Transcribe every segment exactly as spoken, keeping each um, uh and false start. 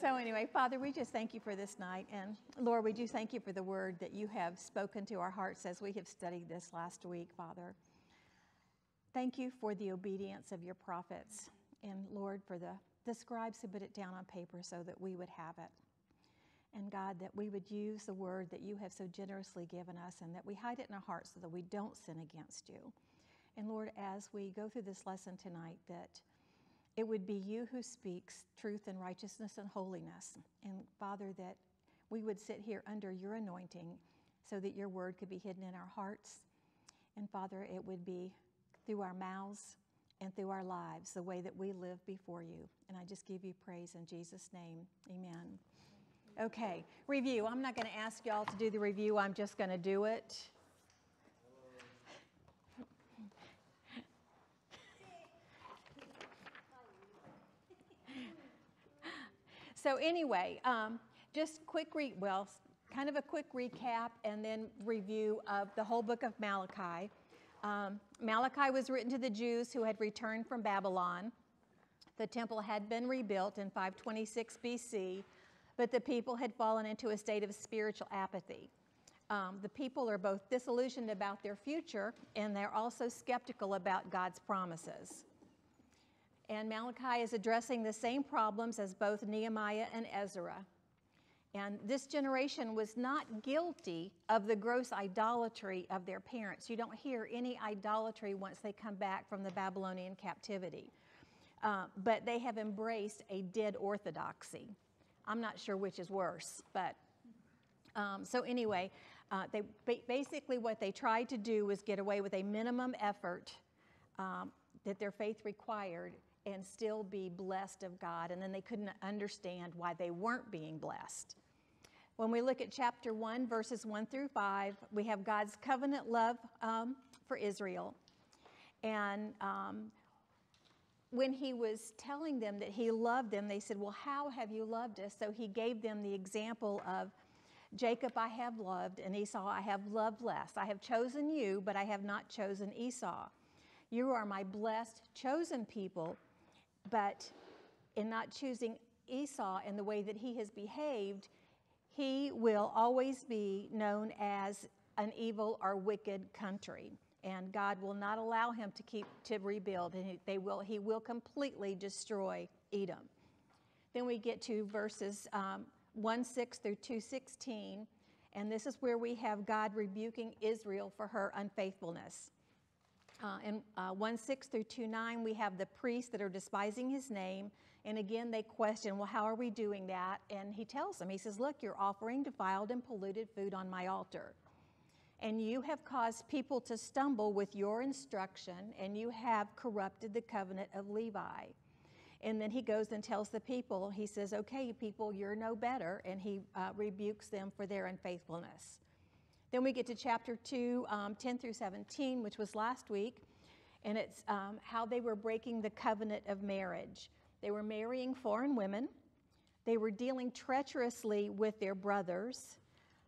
So anyway, Father, we just thank you for this night. And Lord, we do thank you for the word that you have spoken to our hearts as we have studied this last week, Father. Thank you for the obedience of your prophets. And Lord, for the, the scribes who put it down on paper so that we would have it. And God, that we would use the word that you have so generously given us and that we hide it in our hearts so that we don't sin against you. And Lord, as we go through this lesson tonight, that it would be you who speaks truth and righteousness and holiness. And Father, that we would sit here under your anointing so that your word could be hidden in our hearts. And Father, it would be through our mouths and through our lives, the way that we live before you. And I just give you praise in Jesus' name. Amen. Okay, review. I'm not going to ask y'all to do the review. I'm just going to do it. So anyway, um, just quick re well, kind of a quick recap and then review of the whole book of Malachi. Um, Malachi was written to the Jews who had returned from Babylon. The temple had been rebuilt in five twenty-six B C, but the people had fallen into a state of spiritual apathy. Um, the people are both disillusioned about their future, and they're also skeptical about God's promises. And Malachi is addressing the same problems as both Nehemiah and Ezra. And this generation was not guilty of the gross idolatry of their parents. You don't hear any idolatry once they come back from the Babylonian captivity. Uh, but they have embraced a dead orthodoxy. I'm not sure which is worse, but um, so anyway, uh, they, basically what they tried to do was get away with a minimum effort um, that their faith required and still be blessed of God, and then they couldn't understand why they weren't being blessed. When we look at chapter one, verses one through five, we have God's covenant love um, for Israel. And um, when he was telling them that he loved them, they said, well, how have you loved us? So he gave them the example of, Jacob I have loved, and Esau I have loved less. I have chosen you, but I have not chosen Esau. You are my blessed, chosen people, but in not choosing Esau in the way that he has behaved, he will always be known as an evil or wicked country, and God will not allow him to keep to rebuild, and they will he will completely destroy Edom. Then we get to verses um, one six through two sixteen, and this is where we have God rebuking Israel for her unfaithfulness. Uh, in uh, one six through two nine, we have the priests that are despising his name. And again, they question, well, how are we doing that? And he tells them, he says, look, you're offering defiled and polluted food on my altar. And you have caused people to stumble with your instruction, and you have corrupted the covenant of Levi. And then he goes and tells the people, he says, okay, people, you're no better. And he uh, rebukes them for their unfaithfulness. Then we get to chapter two, um, ten through seventeen, which was last week, and it's um, how they were breaking the covenant of marriage. They were marrying foreign women. They were dealing treacherously with their brothers.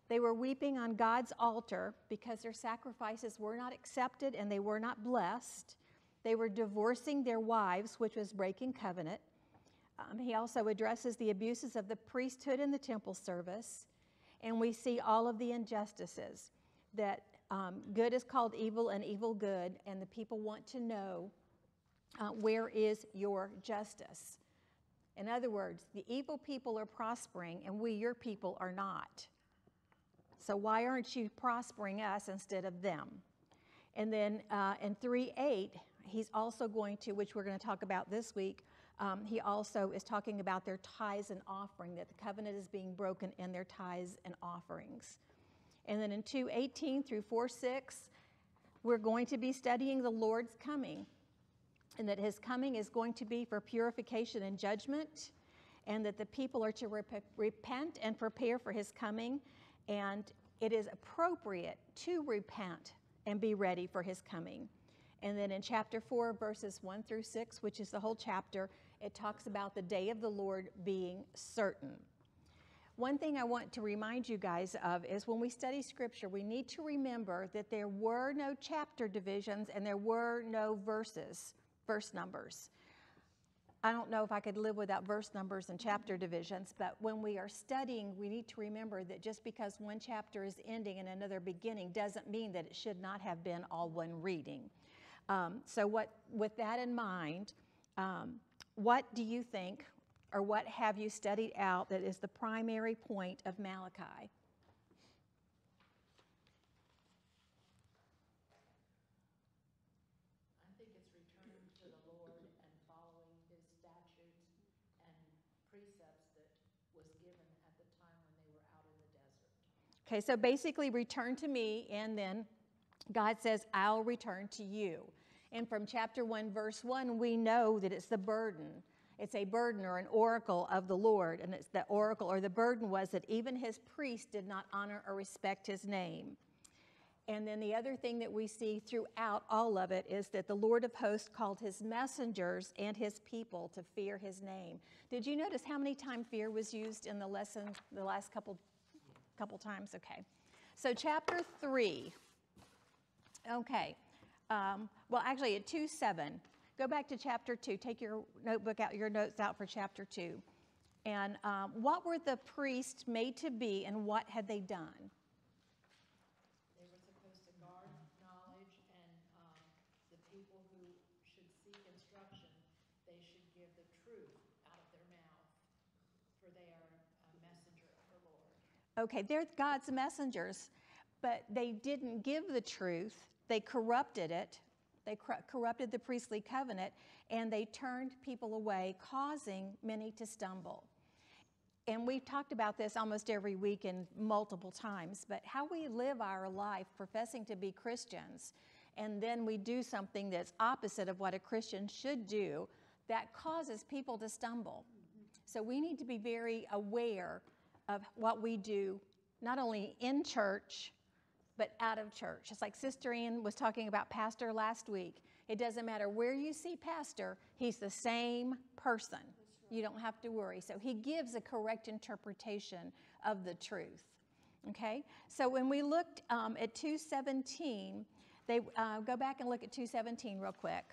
They were weeping on God's altar because their sacrifices were not accepted and they were not blessed. They were divorcing their wives, which was breaking covenant. Um, he also addresses the abuses of the priesthood and the temple service. And we see all of the injustices, that um, good is called evil and evil good, and the people want to know, uh, where is your justice? In other words, the evil people are prospering, and we, your people, are not. So why aren't you prospering us instead of them? And then uh, in three eight, he's also going to, which we're going to talk about this week, Um, he also is talking about their tithes and offering, that the covenant is being broken in their tithes and offerings. And then in two eighteen through four six, we're going to be studying the Lord's coming, and that his coming is going to be for purification and judgment, and that the people are to rep- repent and prepare for his coming, and it is appropriate to repent and be ready for his coming. And then in chapter four, verses one through six, which is the whole chapter, it talks about the day of the Lord being certain. One thing I want to remind you guys of is when we study Scripture, we need to remember that there were no chapter divisions and there were no verses, verse numbers. I don't know if I could live without verse numbers and chapter divisions, but when we are studying, we need to remember that just because one chapter is ending and another beginning doesn't mean that it should not have been all one reading. Um, so what, with that in mind, um, what do you think, or what have you studied out that is the primary point of Malachi? Okay, so basically return to me, and then God says, I'll return to you. And from chapter one, verse one, we know that it's the burden. It's a burden or an oracle of the Lord. And it's the oracle or the burden was that even his priests did not honor or respect his name. And then the other thing that we see throughout all of it is that the Lord of hosts called his messengers and his people to fear his name. Did you notice how many times fear was used in the lesson the last couple couple times? Okay. So chapter three. Okay. Um, well, actually at two seven, go back to chapter two. Take your notebook out, your notes out for chapter two. And um, what were the priests made to be, and what had they done? They were supposed to guard knowledge, and um, the people who should seek instruction, they should give the truth out of their mouth, for they are a messenger of the Lord. Okay, they're God's messengers, but they didn't give the truth. They corrupted it. They cor- corrupted the priestly covenant, and they turned people away, causing many to stumble. And we've talked about this almost every week and multiple times, but how we live our life professing to be Christians, and then we do something that's opposite of what a Christian should do, that causes people to stumble. So we need to be very aware of what we do, not only in church, but out of church. It's like Sister Ann was talking about pastor last week. It doesn't matter where you see pastor, he's the same person. Right. You don't have to worry. So he gives a correct interpretation of the truth. Okay? So when we looked um, at two seventeen, they uh, go back and look at two seventeen real quick.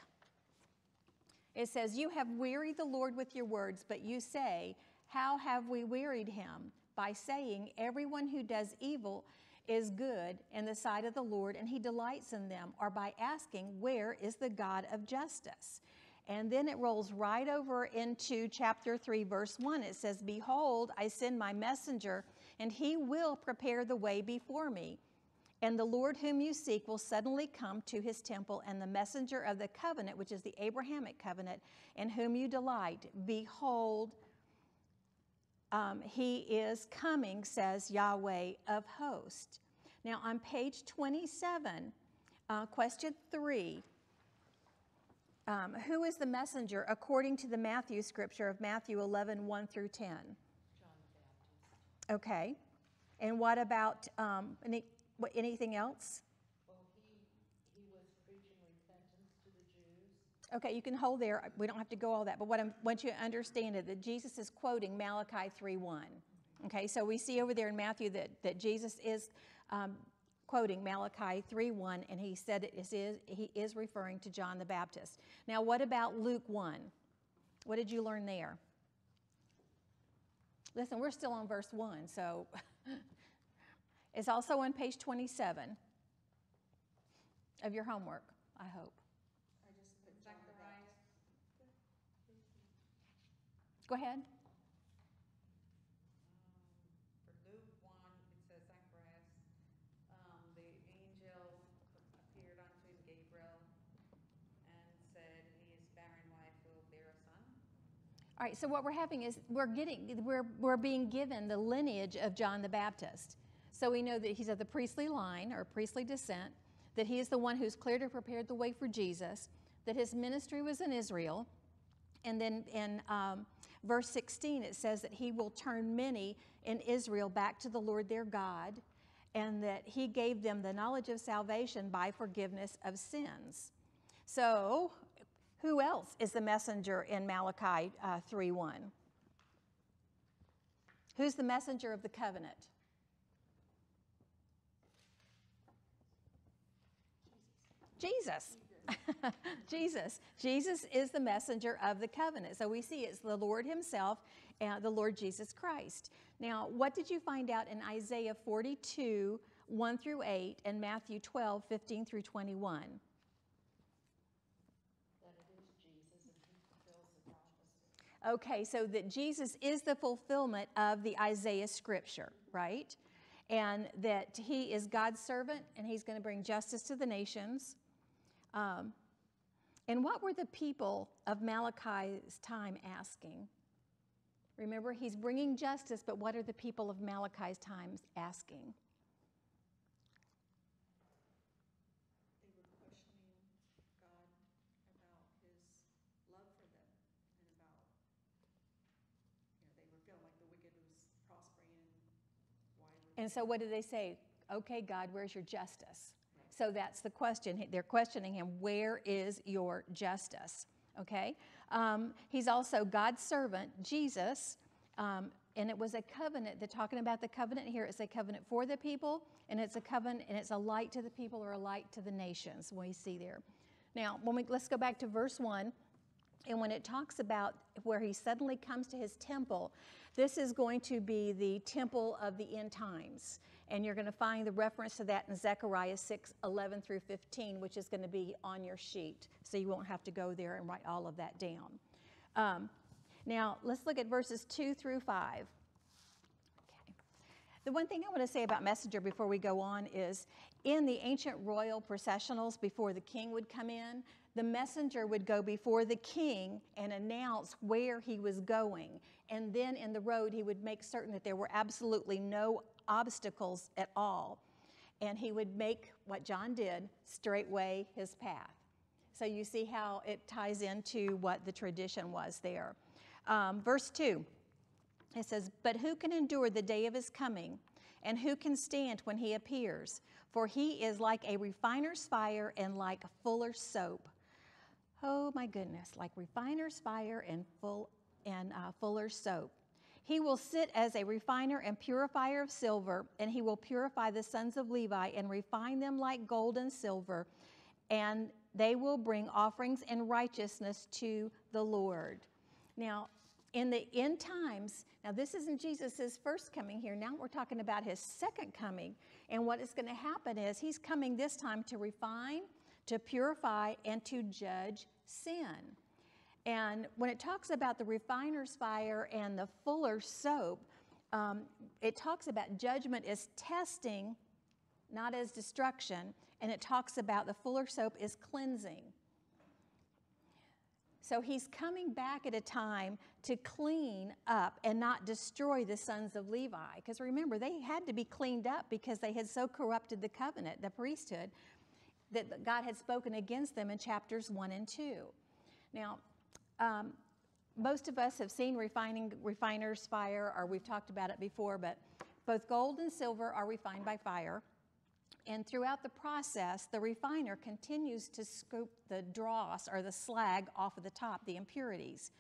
It says, you have wearied the Lord with your words, but you say, how have we wearied him? By saying, everyone who does evil is good in the sight of the Lord, and he delights in them, or by asking, where is the God of justice? And then it rolls right over into chapter three, verse one. It says, behold, I send my messenger, and he will prepare the way before me. And the Lord whom you seek will suddenly come to his temple, and the messenger of the covenant, which is the Abrahamic covenant, in whom you delight, behold, Um, he is coming, says Yahweh of hosts. Now on page twenty-seven, uh, question three, um, who is the messenger according to the Matthew scripture of Matthew eleven, one through ten? John the Baptist. Okay. And what about um, any, what, anything else? Well, he, he was preaching repentance to the Jews. Okay, you can hold there. We don't have to go all that. But what I want you to understand is that Jesus is quoting Malachi three one. Okay, so we see over there in Matthew that, that Jesus is um, quoting Malachi three one, and he said it is, he is referring to John the Baptist. Now, what about Luke one? What did you learn there? Listen, we're still on verse one, so it's also on page twenty-seven of your homework, I hope. Go ahead. Um, for Luke one, it says, Zechariah, um, the angel appeared unto Gabriel and said, he is barren, wife will bear a son. All right, so what we're having is we're getting, we're, we're being given the lineage of John the Baptist. So we know that he's of the priestly line or priestly descent, that he is the one who's cleared and prepared the way for Jesus, that his ministry was in Israel. And then in um, verse sixteen, it says that he will turn many in Israel back to the Lord their God, and that he gave them the knowledge of salvation by forgiveness of sins. So who else is the messenger in Malachi uh, three one? Who's the messenger of the covenant? Jesus. Jesus. Jesus. Jesus is the messenger of the covenant. So we see it's the Lord himself, uh, the Lord Jesus Christ. Now, what did you find out in Isaiah forty-two, one through eight, and Matthew twelve, fifteen through twenty-one? Okay, so that Jesus is the fulfillment of the Isaiah scripture, right? And that he is God's servant, and he's going to bring justice to the nations. Um, and what were the people of Malachi's time asking? Remember, he's bringing justice, but what are the people of Malachi's time asking? They were questioning God about his love for them, and about, you know, they were feeling like the wicked was prospering. And, why and so what did they say? Okay, God, where's your justice? So that's the question. They're questioning him, where is your justice? Okay? Um, he's also God's servant, Jesus, um, and it was a covenant. They're talking about the covenant here. It's a covenant for the people, and it's a covenant, and it's a light to the people or a light to the nations, what you see there. Now, when we, let's go back to verse one, and when it talks about where he suddenly comes to his temple, this is going to be the temple of the end times. And you're going to find the reference to that in Zechariah six, eleven through fifteen, which is going to be on your sheet. So you won't have to go there and write all of that down. Um, now, let's look at verses two through five. Okay. The one thing I want to say about messenger before we go on is, in the ancient royal processionals, before the king would come in, the messenger would go before the king and announce where he was going. And then in the road, he would make certain that there were absolutely no obstacles at all. And he would make, what John did, straightway his path. So you see how it ties into what the tradition was there. Um, verse two, it says, "But who can endure the day of his coming? And who can stand when he appears? For he is like a refiner's fire and like fuller's soap." Oh my goodness, like refiner's fire and full and uh, fuller's soap. "He will sit as a refiner and purifier of silver, and he will purify the sons of Levi and refine them like gold and silver, and they will bring offerings in righteousness to the Lord." Now, in the end times, now this isn't Jesus' first coming here. Now we're talking about his second coming. And what is going to happen is he's coming this time to refine, to purify, and to judge sin. And when it talks about the refiner's fire and the fuller's soap, um, it talks about judgment as testing, not as destruction. And it talks about the fuller's soap is cleansing. So he's coming back at a time to clean up and not destroy the sons of Levi. Because remember, they had to be cleaned up because they had so corrupted the covenant, the priesthood, that God had spoken against them in chapters one and two. Now, um, most of us have seen refining, refiner's fire, or we've talked about it before, but both gold and silver are refined by fire. And throughout the process, the refiner continues to scoop the dross or the slag off of the top, the impurities.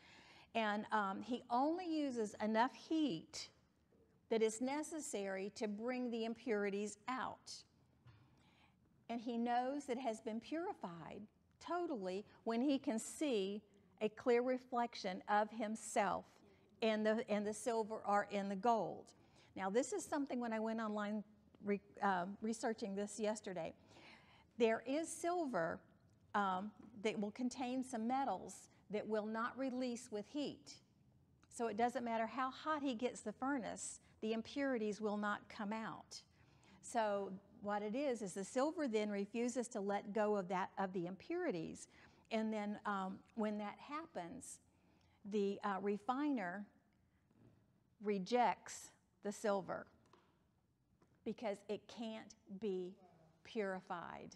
And um, he only uses enough heat that is necessary to bring the impurities out. And he knows that it has been purified totally when he can see a clear reflection of himself in the, in the silver or in the gold. Now, this is something when I went online Re, uh, researching this yesterday. There is silver um, that will contain some metals that will not release with heat. So it doesn't matter how hot he gets the furnace, the impurities will not come out. So what it is, is the silver then refuses to let go of that, of the impurities. And then um, when that happens, the uh, refiner rejects the silver, because it can't be purified.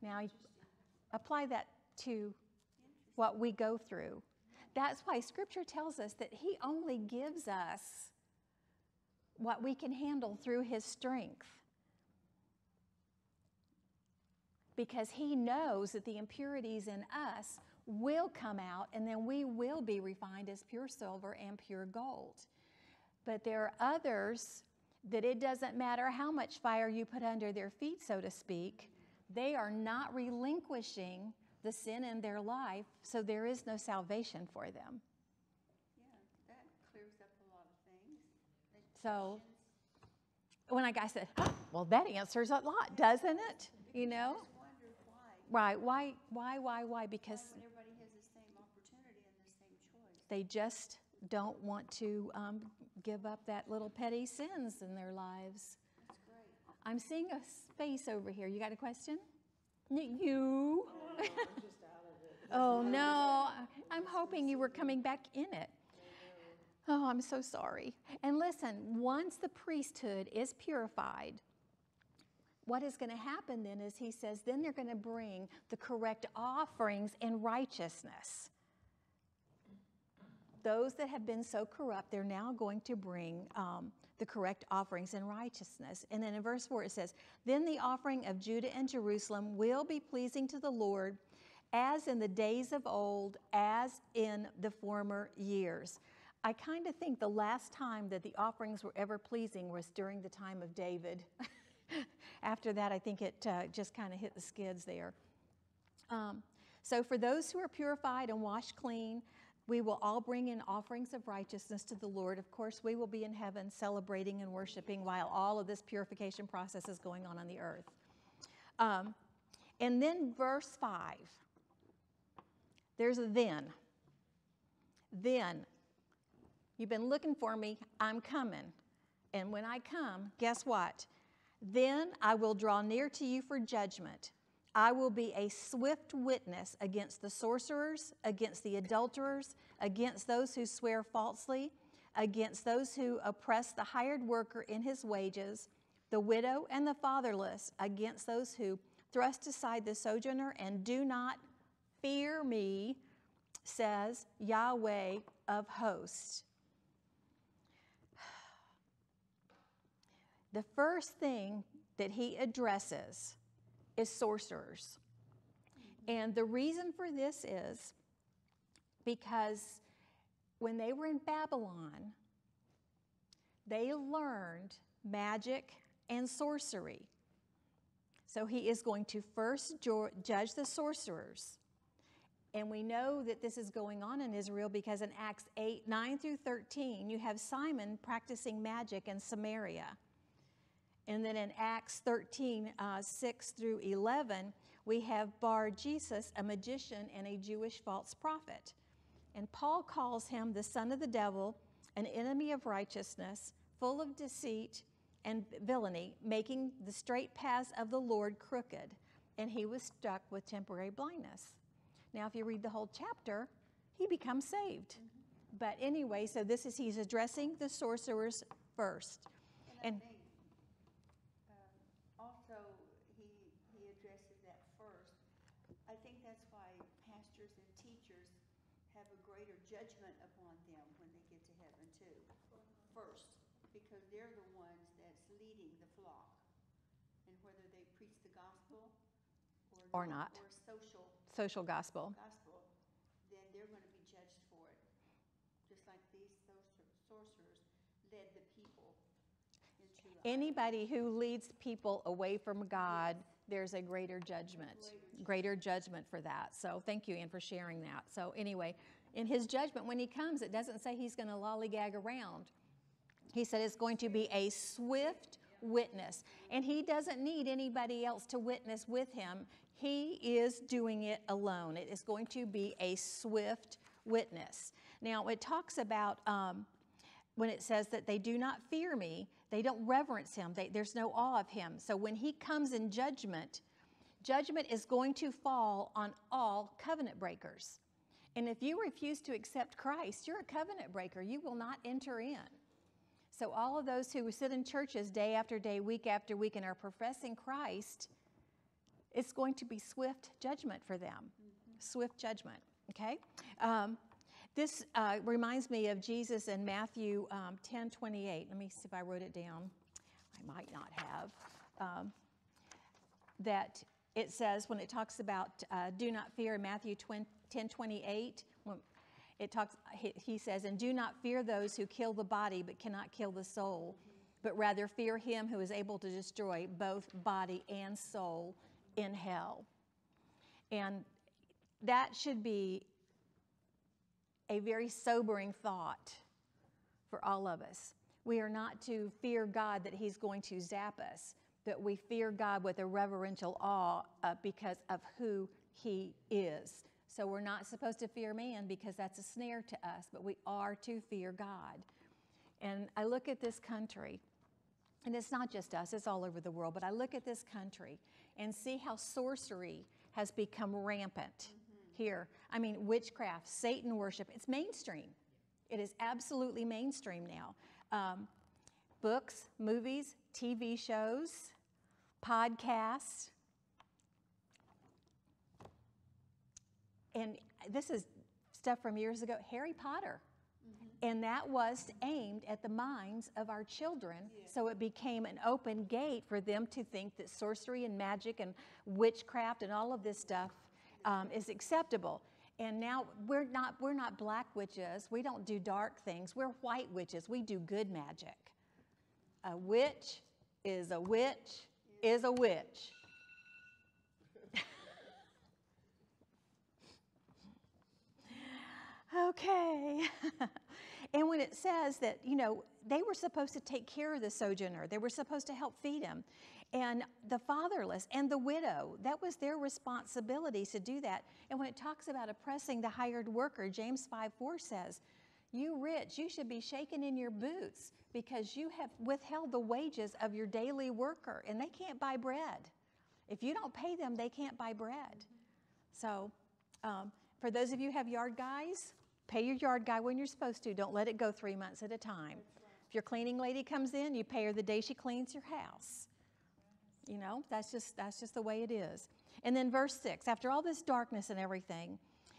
Now, apply that to what we go through. That's why Scripture tells us that he only gives us what we can handle through his strength, because he knows that the impurities in us will come out, and then we will be refined as pure silver and pure gold. But there are others that it doesn't matter how much fire you put under their feet, so to speak, they are not relinquishing the sin in their life, so there is no salvation for them. Yeah, that clears up a lot of things. So when I got, I said, oh, well, that answers a lot, doesn't it? You know? I just wondered why. Right. Why, why, why, why? Because why everybody has the same opportunity and the same choice. They just don't want to um, give up that little petty sins in their lives. That's great. I'm seeing a space over here. You got a question? You. Oh, I'm just out of it. Oh, no. I'm hoping you were coming back in it. Oh, I'm so sorry. And listen, once the priesthood is purified, what is going to happen then is he says, then they're going to bring the correct offerings in righteousness. Those that have been so corrupt, they're now going to bring um, the correct offerings in righteousness. And then in verse four, it says, then the offering of Judah and Jerusalem will be pleasing to the Lord, as in the days of old, as in the former years. I kind of think the last time that the offerings were ever pleasing was during the time of David. After that, I think it uh, just kind of hit the skids there. Um, so for those who are purified and washed clean, we will all bring in offerings of righteousness to the Lord. Of course, we will be in heaven celebrating and worshiping while all of this purification process is going on on the earth. Um, and then verse five, there's a then. Then, you've been looking for me, I'm coming. And when I come, guess what? Then I will draw near to you for judgment. I will be a swift witness against the sorcerers, against the adulterers, against those who swear falsely, against those who oppress the hired worker in his wages, the widow and the fatherless, against those who thrust aside the sojourner and do not fear me, says Yahweh of hosts. The first thing that he addresses is sorcerers. And the reason for this is because when they were in Babylon, they learned magic and sorcery. So he is going to first judge the sorcerers. And we know that this is going on in Israel because in Acts eight, nine through thirteen, you have Simon practicing magic in Samaria. And then in Acts thirteen, uh, six through eleven, we have Bar Jesus, a magician and a Jewish false prophet. And Paul calls him the son of the devil, an enemy of righteousness, full of deceit and villainy, making the straight paths of the Lord crooked. And he was struck with temporary blindness. Now, if you read the whole chapter, he becomes saved. Mm-hmm. But anyway, so this is, he's addressing the sorcerers first. And, and I think that's why pastors and teachers have a greater judgment upon them when they get to heaven too, first, because they're the ones that's leading the flock, and whether they preach the gospel or, or not, not, or social social gospel, gospel, then they're going to be judged for it, just like these sorcerers led the people into life. Anybody who leads people away from God. Yes. There's a greater judgment, greater judgment for that. So thank you, Ann, for sharing that. So anyway, in his judgment, when he comes, it doesn't say he's going to lollygag around. He said it's going to be a swift witness. And he doesn't need anybody else to witness with him. He is doing it alone. It is going to be a swift witness. Now, it talks about um, when it says that they do not fear me, they don't reverence him. They, there's no awe of him. So when he comes in judgment, judgment is going to fall on all covenant breakers. And if you refuse to accept Christ, you're a covenant breaker. You will not enter in. So all of those who sit in churches day after day, week after week, and are professing Christ, it's going to be swift judgment for them. Mm-hmm. Swift judgment, okay? Um, This uh, reminds me of Jesus in Matthew um, ten twenty-eight. Let me see if I wrote it down. I might not have. Um, that it says when it talks about uh, do not fear in Matthew ten twenty-eight, it talks, he, he says, and do not fear those who kill the body but cannot kill the soul, but rather fear him who is able to destroy both body and soul in hell. And that should be a very sobering thought for all of us. We are not to fear God that he's going to zap us, but we fear God with a reverential awe uh, because of who he is. So we're not supposed to fear man because that's a snare to us, but we are to fear God. And I look at this country, and it's not just us, it's all over the world, but I look at this country and see how sorcery has become rampant mm-hmm. here. I mean, witchcraft, Satan worship, it's mainstream. It is absolutely mainstream now. Um, books, movies, T V shows, podcasts. And this is stuff from years ago, Harry Potter. Mm-hmm. And that was aimed at the minds of our children. Yeah. So it became an open gate for them to think that sorcery and magic and witchcraft and all of this stuff um, is acceptable. And now we're not, we're not black witches. We don't do dark things. We're white witches. We do good magic. A witch is a witch yeah. is a witch. Okay. And when it says that, you know, they were supposed to take care of the sojourner. They were supposed to help feed him. And the fatherless and the widow, that was their responsibility to do that. And when it talks about oppressing the hired worker, James five four says, you rich, you should be shaken in your boots because you have withheld the wages of your daily worker, and they can't buy bread. If you don't pay them, they can't buy bread. So um, for those of you who have yard guys, pay your yard guy when you're supposed to. Don't let it go three months at a time. If your cleaning lady comes in, you pay her the day she cleans your house. You know, that's just that's just the way it is. And then verse six, after all this darkness and everything,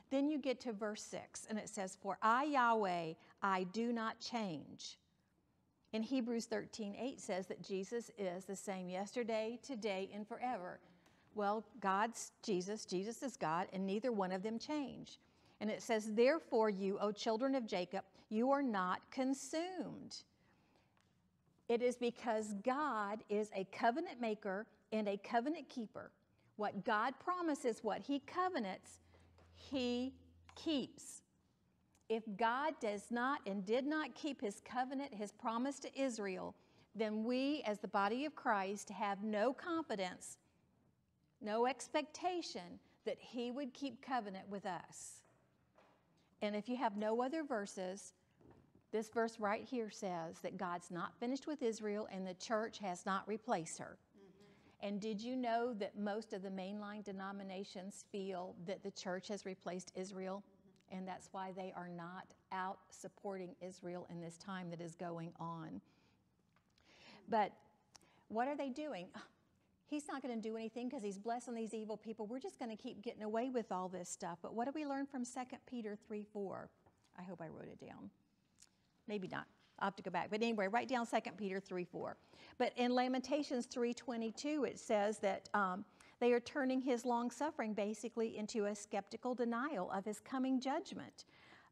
then you get to verse six, and it says, for I, Yahweh, I do not change. And Hebrews thirteen eight says that Jesus is the same yesterday, today, and forever. Well, God's Jesus, Jesus is God, and neither one of them change. And it says, therefore you, O children of Jacob, you are not consumed. It is because God is a covenant maker and a covenant keeper. What God promises, what he covenants, he keeps. If God does not and did not keep his covenant, his promise to Israel, then we as the body of Christ have no confidence, no expectation that he would keep covenant with us. And if you have no other verses, this verse right here says that God's not finished with Israel and the church has not replaced her. Mm-hmm. And did you know that most of the mainline denominations feel that the church has replaced Israel? Mm-hmm. And that's why they are not out supporting Israel in this time that is going on. But what are they doing? He's not going to do anything because he's blessing these evil people. We're just going to keep getting away with all this stuff. But what do we learn from Second Peter three four? I hope I wrote it down. Maybe not. I'll have to go back. But anyway, write down Second Peter three four. But in Lamentations three twenty-two, it says that um, they are turning his long suffering basically into a skeptical denial of his coming judgment.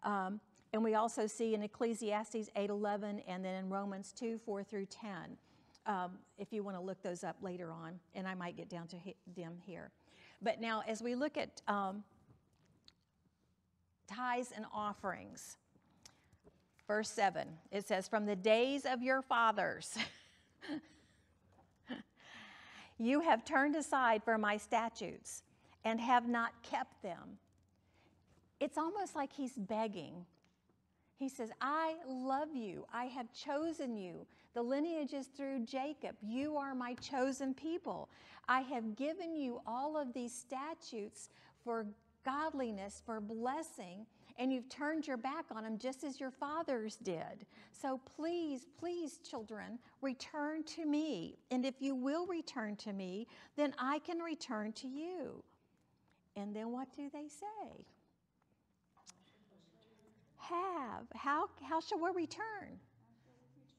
Um, and we also see in Ecclesiastes eight eleven and then in Romans two four through ten. Um, if you want to look those up later on, and I might get down to he- them here. But now as we look at um, tithes and offerings, verse seven, it says, from the days of your fathers, you have turned aside from my statutes and have not kept them. It's almost like he's begging. He says, I love you. I have chosen you. The lineage is through Jacob. You are my chosen people. I have given you all of these statutes for godliness, for blessing, and you've turned your back on them just as your fathers did. So please, please, children, return to me. And if you will return to me, then I can return to you. And then what do they say? Have. How, how shall we return?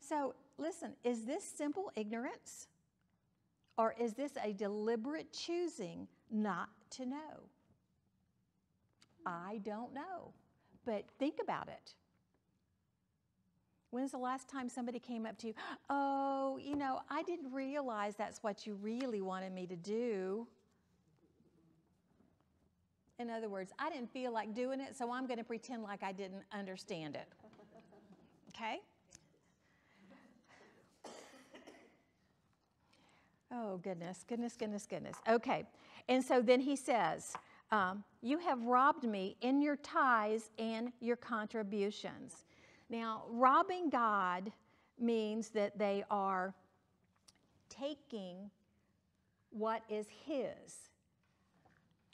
So listen, is this simple ignorance? Or is this a deliberate choosing not to know? I don't know, but think about it. When's the last time somebody came up to you, oh, you know, I didn't realize that's what you really wanted me to do. In other words, I didn't feel like doing it, so I'm going to pretend like I didn't understand it. Okay? Oh, goodness, goodness, goodness, goodness. Okay. And so then he says, um, you have robbed me in your tithes and your contributions. Now, robbing God means that they are taking what is his.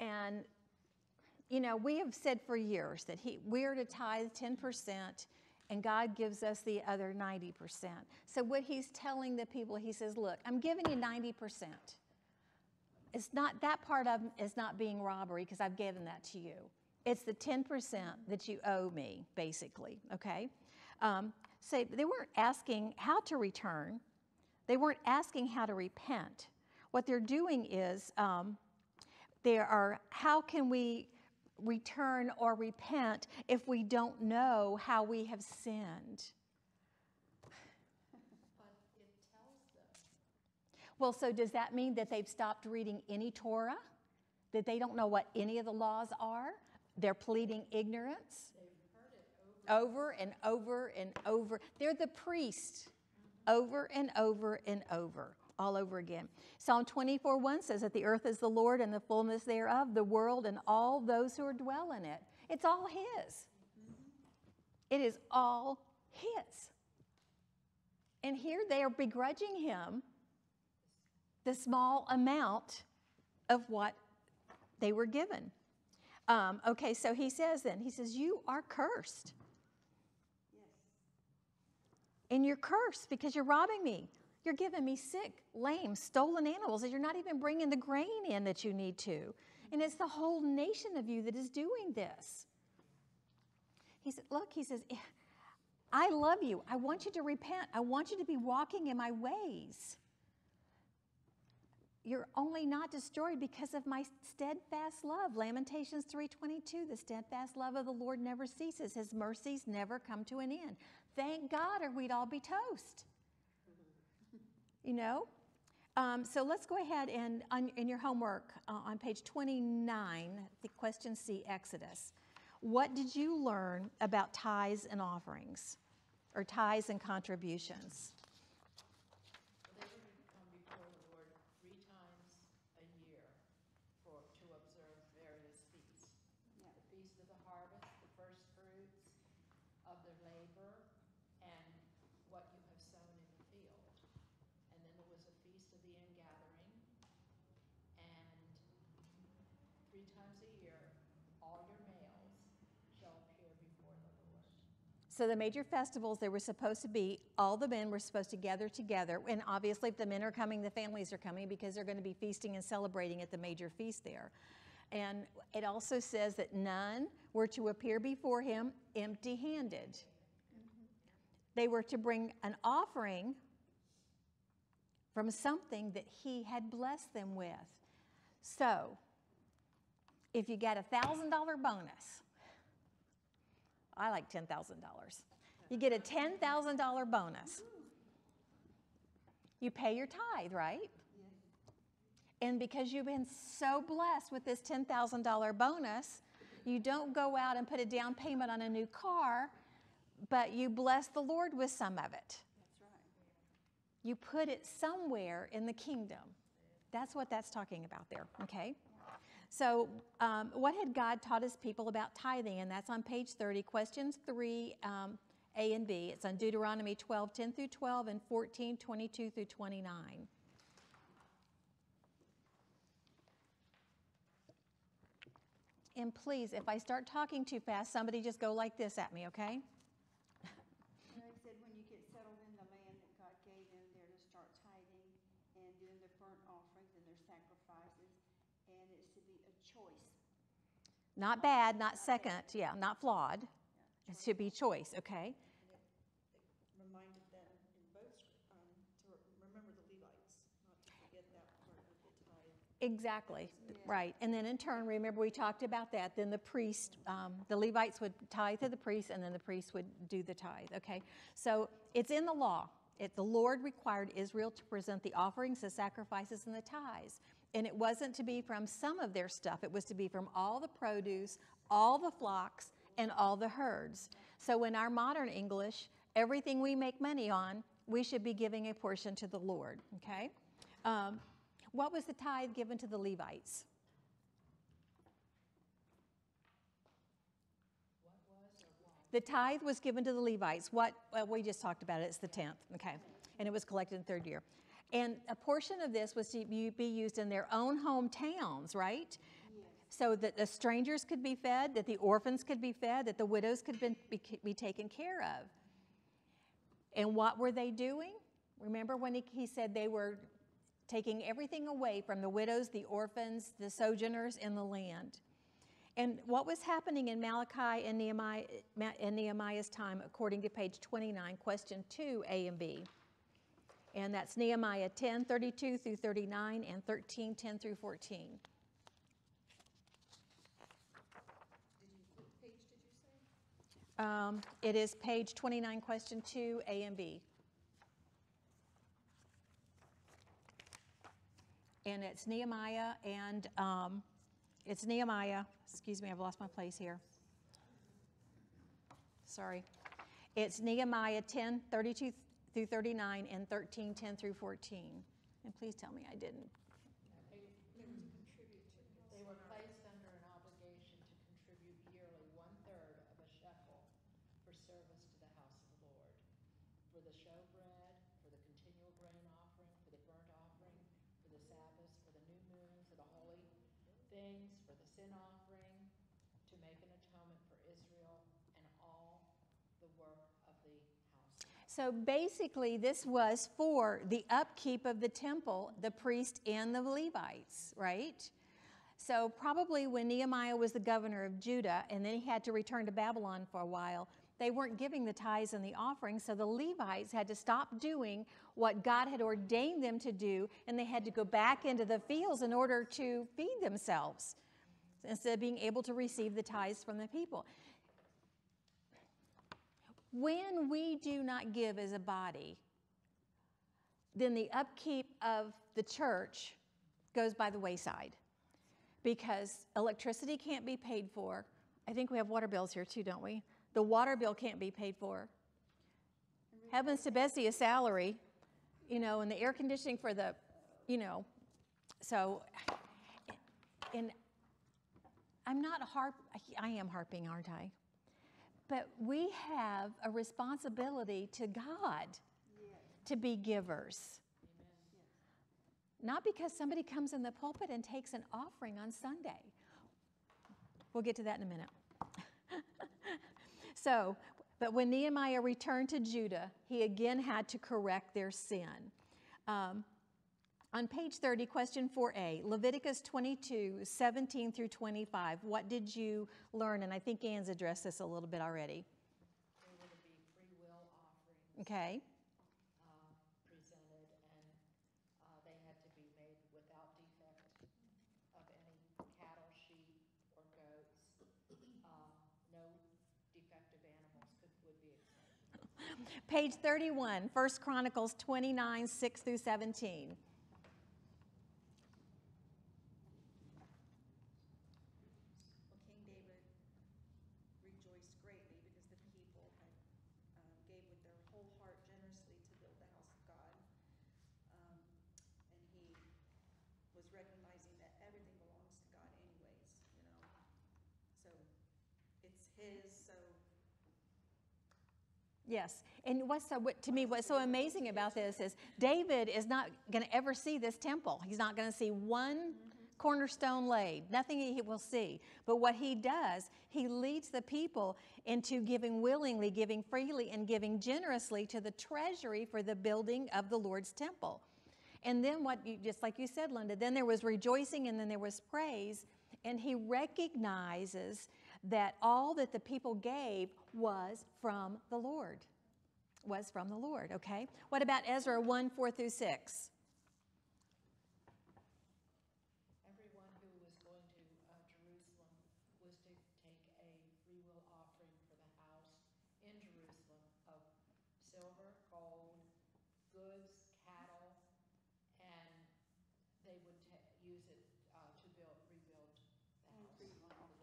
And, you know, we have said for years that he, we are to tithe ten percent and God gives us the other ninety percent. So what he's telling the people, he says, look, I'm giving you ninety percent. It's not, that part of it is not being robbery because I've given that to you. It's the ten percent that you owe me, basically, okay? Um, so they weren't asking how to return. They weren't asking how to repent. What they're doing is um, they are, how can we return or repent if we don't know how we have sinned? But it tells them. Well, so does that mean that they've stopped reading any Torah? That they don't know what any of the laws are? They're pleading ignorance? They've heard it over, over and over and over. They're the priest. Over and over and over, all over again. Psalm twenty-four one says that the earth is the Lord and the fullness thereof, the world and all those who are dwell in it. It's all his. It is all his. And here they are begrudging him the small amount of what they were given. Um, okay, so he says then, he says, you are cursed. And you're cursed because you're robbing me. You're giving me sick, lame, stolen animals, and you're not even bringing the grain in that you need to. And it's the whole nation of you that is doing this. He said, look, he says, I love you. I want you to repent. I want you to be walking in my ways. You're only not destroyed because of my steadfast love. Lamentations three twenty-two, the steadfast love of the Lord never ceases. His mercies never come to an end. Thank God or we'd all be toast. You know? Um, so let's go ahead and on, in your homework uh, on page twenty-nine, the question C, Exodus. What did you learn about tithes and offerings or tithes and contributions? So the major festivals, there were supposed to be, all the men were supposed to gather together. And obviously, if the men are coming, the families are coming because they're going to be feasting and celebrating at the major feast there. And it also says that none were to appear before him empty-handed. Mm-hmm. They were to bring an offering from something that he had blessed them with. So if you got a one thousand dollar bonus, I like ten thousand dollars. You get a ten thousand dollar bonus. You pay your tithe, right? And because you've been so blessed with this ten thousand dollar bonus, you don't go out and put a down payment on a new car, but you bless the Lord with some of it. That's right. You put it somewhere in the kingdom. That's what that's talking about there, okay? So um, what had God taught his people about tithing? And that's on page thirty, questions three, um, A and B. It's on Deuteronomy twelve ten through twelve and fourteen twenty-two through twenty-nine. And please, if I start talking too fast, somebody just go like this at me, okay? You know, it said when you get settled in the land that God gave them, they're to start tithing and doing their burnt offerings and their sacrifices. And it's to be a choice. Not bad, not second, yeah, not flawed. Yeah, it should be choice, okay? It reminded them in both um, to remember the Levites, not to forget that part of the tithe. Exactly, yeah. Right. And then in turn, remember we talked about that, then the priest, um, the Levites would tithe to the priest, and then the priest would do the tithe, okay? So it's in the law. It, the Lord required Israel to present the offerings, the sacrifices, and the tithes. And it wasn't to be from some of their stuff. It was to be from all the produce, all the flocks, and all the herds. So in our modern English, everything we make money on, we should be giving a portion to the Lord, okay? Um, what was the tithe given to the Levites? The tithe was given to the Levites. What, well, we just talked about it, it's the tenth, okay? And it was collected in the third year. And a portion of this was to be used in their own hometowns, right? Yes. So that the strangers could be fed, that the orphans could be fed, that the widows could be, be, be taken care of. And what were they doing? Remember when he, he said they were taking everything away from the widows, the orphans, the sojourners in the land. And what was happening in Malachi and Nehemiah, in Nehemiah's time, according to page twenty-nine, question two, A and B. And that's Nehemiah ten, thirty-two through thirty-nine, and thirteen, ten through fourteen. Did you, what page did you say? Um, it is page twenty-nine, question two, A and B. And it's Nehemiah and, um, it's Nehemiah, excuse me, I've lost my place here. Sorry. It's Nehemiah ten, thirty-two through thirty-nine, and thirteen, ten through fourteen. And please tell me I didn't. They were placed under an obligation to contribute yearly one-third of a shekel for service to the house of the Lord, for the showbread, for the continual grain offering, for the burnt offering, for the Sabbaths, for the new moon, for the holy things, for the sin offering, to make an atonement for Israel, and all the work of the So basically, this was for the upkeep of the temple, the priest and the Levites, right? So probably when Nehemiah was the governor of Judah, and then he had to return to Babylon for a while, they weren't giving the tithes and the offerings, so the Levites had to stop doing what God had ordained them to do, and they had to go back into the fields in order to feed themselves, instead of being able to receive the tithes from the people. When we do not give as a body, then the upkeep of the church goes by the wayside because electricity can't be paid for. I think we have water bills here too, don't we? The water bill can't be paid for. Heavens to Bessie's salary, you know, and the air conditioning for the, you know. So, and I'm not harp, I am harping, aren't I? But we have a responsibility to God to be givers. Not because somebody comes in the pulpit and takes an offering on Sunday. We'll get to that in a minute. So, but when Nehemiah returned to Judah, he again had to correct their sin. Um, on page thirty, question four A, Leviticus twenty-two, seventeen through twenty-five, what did you learn? And I think Ann's addressed this a little bit already. There were to be free will offerings okay. uh, presented, and uh, they had to be made without defect of any cattle, sheep, or goats. Uh, no defective animals could, would be accepted. Page thirty-one, First Chronicles twenty-nine, six through seventeen. Yes, and what's so, what, to me what's so amazing about this is David is not going to ever see this temple. He's not going to see one cornerstone laid, nothing he will see. But what he does, he leads the people into giving willingly, giving freely, and giving generously to the treasury for the building of the Lord's temple. And then what, you, just like you said, Linda, then there was rejoicing and then there was praise, and he recognizes that all that the people gave was from the Lord, was from the Lord, okay? What about Ezra one, four through six? Everyone who was going to uh, Jerusalem was to take a free will offering for the house in Jerusalem of silver, gold, goods, cattle, and they would use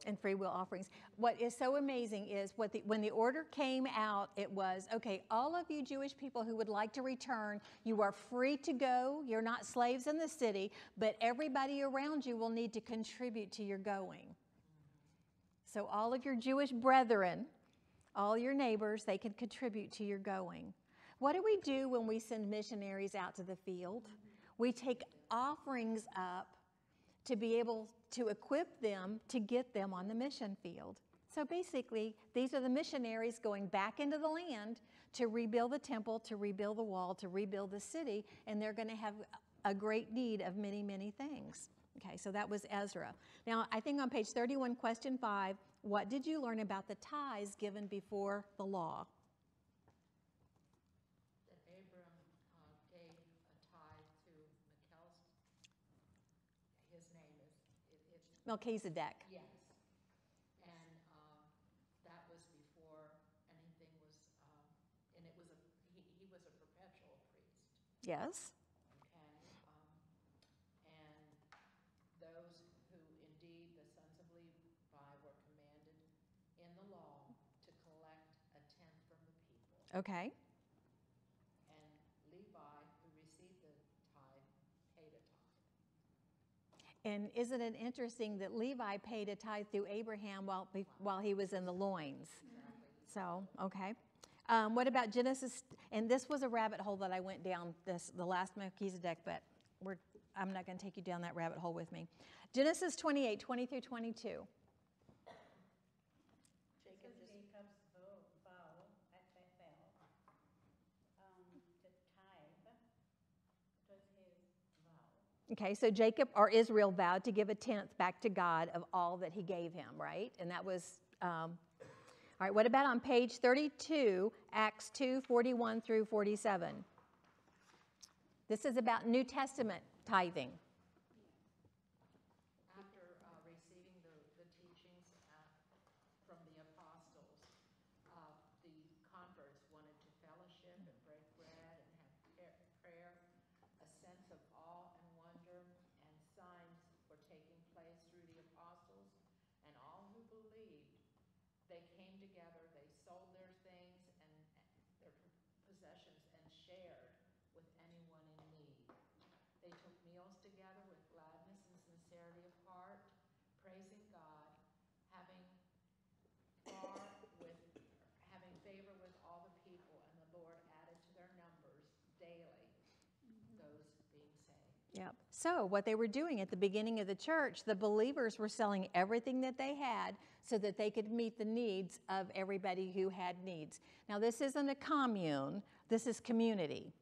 and free will offerings. What is so amazing is what the, when the order came out, it was, okay, all of you Jewish people who would like to return, you are free to go. You're not slaves in the city, but everybody around you will need to contribute to your going. So all of your Jewish brethren, all your neighbors, they can contribute to your going. What do we do when we send missionaries out to the field? We take offerings up to be able to equip them to get them on the mission field. So basically, these are the missionaries going back into the land to rebuild the temple, to rebuild the wall, to rebuild the city, and they're going to have a great need of many, many things. Okay, so that was Ezra. Now, I think on page thirty-one, question five, what did you learn about the tithes given before the law? That Abram uh, gave a tithe to Melchizedek. His name is it, it's Melchizedek. Yes, and um, that was before anything was, um, and it was a he, he was a perpetual priest. Yes. Those who indeed the sons of Levi were commanded in the law to collect a tenth from the people. Okay. And Levi, who received the tithe, paid a tithe. And isn't it interesting that Levi paid a tithe through Abraham while wow. while he was in the loins? Exactly. So, okay. Um, what about Genesis? And this was a rabbit hole that I went down this the last Melchizedek, but we're. I'm not going to take you down that rabbit hole with me. Genesis twenty-eight, twenty through twenty-two. Jacob just... Jacob's vow at Bethel, um, the tithe was his vow. Okay, so Jacob or Israel vowed to give a tenth back to God of all that he gave him, right? And that was, um, all right, what about on page thirty-two, Acts two, forty-one through forty-seven? This is about New Testament tithing. After uh, receiving the, the teachings uh, from the apostles, uh, the converts wanted to fellowship and break bread and have prayer. A sense of awe and wonder and signs were taking place through the apostles, and all who believed, they came together, they sold their things and their possessions and shared with anyone in need. They took meals together with gladness and sincerity of heart, praising God, having far with, having favor with all the people, and the Lord added to their numbers daily those being saved. Yep. So what they were doing at the beginning of the church, the believers were selling everything that they had so that they could meet the needs of everybody who had needs. Now this isn't a commune, this is community.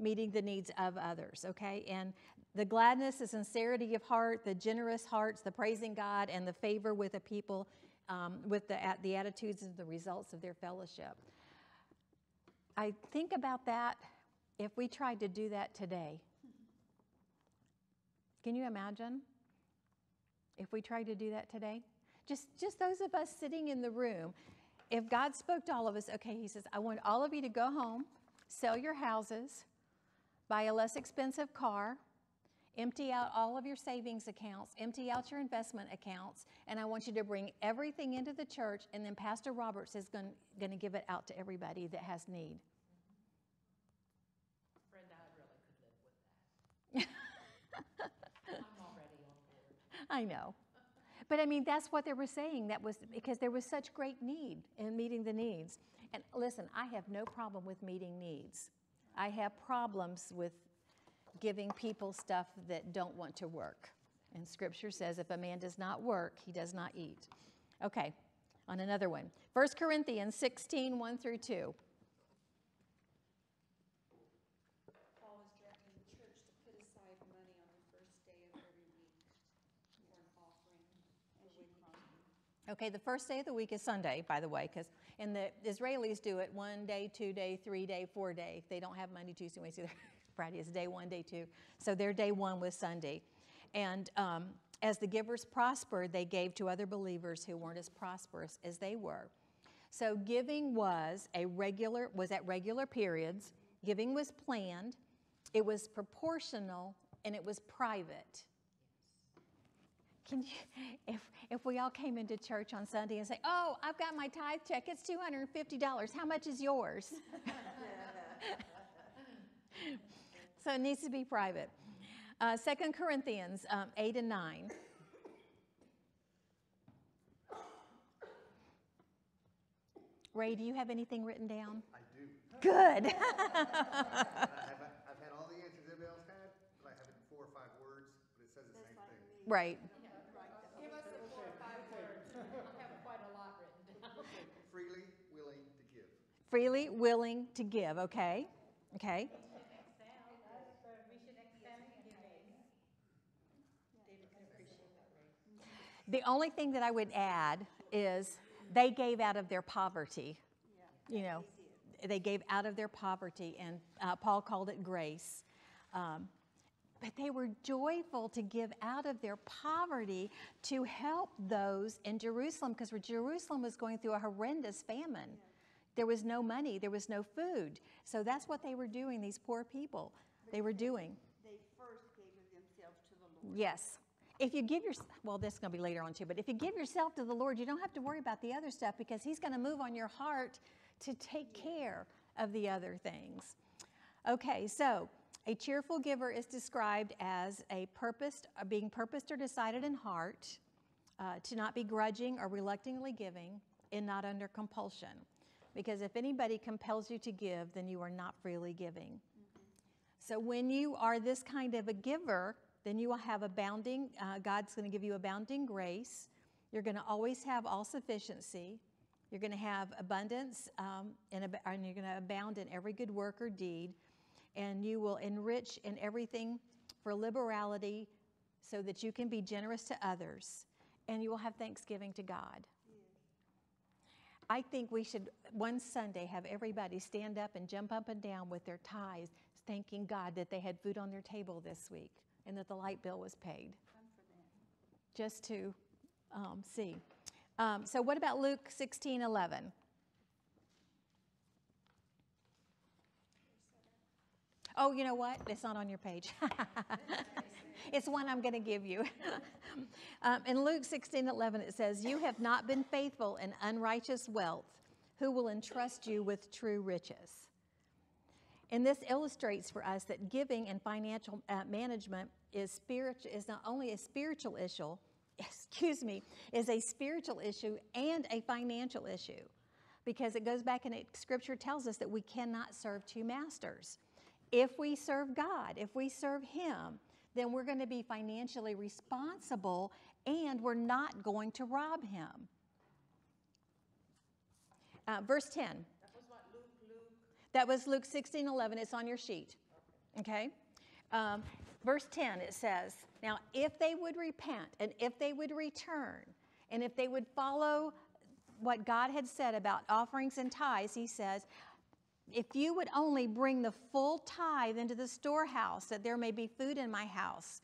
Meeting the needs of others, okay? And the gladness, the sincerity of heart, the generous hearts, the praising God, and the favor with the people, um, with the, at the attitudes and the results of their fellowship. I think about that if we tried to do that today. Can you imagine if we tried to do that today? Just, just those of us sitting in the room, if God spoke to all of us, okay, he says, I want all of you to go home, sell your houses, buy a less expensive car, empty out all of your savings accounts, empty out your investment accounts, and I want you to bring everything into the church, and then Pastor Roberts is going to give it out to everybody that has need. Brenda, I really could live with that. I'm already on board. I know. But I mean, that's what they were saying. That was because there was such great need in meeting the needs. And listen, I have no problem with meeting needs. I have problems with giving people stuff that don't want to work. And scripture says if a man does not work, he does not eat. Okay, on another one. First Corinthians sixteen, one through two. Paul was directing the church to put aside money on the first day of every week for an offering and a wheat offering. Okay, the first day of the week is Sunday, by the way, because and the Israelis do it one day, two day, three day, four day. They don't have Monday, Tuesday, Wednesday, Friday is day one, day two. So their day one was Sunday. And um, as the givers prospered, they gave to other believers who weren't as prosperous as they were. So giving was a regular, was at regular periods. Giving was planned. It was proportional, and it was private. Can you, if, if we all came into church on Sunday and say, oh, I've got my tithe check. It's two hundred fifty dollars. How much is yours? So it needs to be private. Uh, Second Corinthians um, eight and nine. Ray, do you have anything written down? I do. Good. I've, I've had all the answers everybody else had, but I have it in four or five words, but it says the same thing. Right. Give us the four or five words. I have quite a lot written down. Freely willing to give. Freely willing to give. Okay. Okay. The only thing that I would add is they gave out of their poverty. You know, they gave out of their poverty, and uh, Paul called it grace. Um, but they were joyful to give out of their poverty to help those in Jerusalem, because Jerusalem was going through a horrendous famine. There was no money. There was no food. So that's what they were doing, these poor people. They were doing. They first gave of themselves to the Lord. Yes. If you give your, well, this is going to be later on too, but if you give yourself to the Lord, you don't have to worry about the other stuff, because he's going to move on your heart to take care of the other things. Okay, so a cheerful giver is described as a purposed, being purposed or decided in heart, uh, to not be grudging or reluctantly giving, and not under compulsion. Because if anybody compels you to give, then you are not freely giving. So when you are this kind of a giver, then you will have abounding, uh, God's going to give you abounding grace. You're going to always have all sufficiency. You're going to have abundance, um, and, ab and you're going to abound in every good work or deed. And you will enrich in everything for liberality, so that you can be generous to others. And you will have thanksgiving to God. I think we should, one Sunday, have everybody stand up and jump up and down with their tithes, thanking God that they had food on their table this week, and that the light bill was paid, just to um, see. Um, so what about Luke sixteen eleven? Oh, you know what? It's not on your page. It's one I'm going to give you. um, in Luke sixteen eleven, it says, you have not been faithful in unrighteous wealth. Who will entrust you with true riches? And this illustrates for us that giving and financial uh, management is spiritual, is not only a spiritual issue, excuse me, is a spiritual issue and a financial issue, because it goes back and it, Scripture tells us that we cannot serve two masters. If we serve God, if we serve Him, then we're going to be financially responsible, and we're not going to rob Him. Uh, verse ten. That was Luke sixteen eleven. It's on your sheet. Okay? Um, verse ten, it says, now, if they would repent, and if they would return, and if they would follow what God had said about offerings and tithes, he says, if you would only bring the full tithe into the storehouse, that there may be food in my house,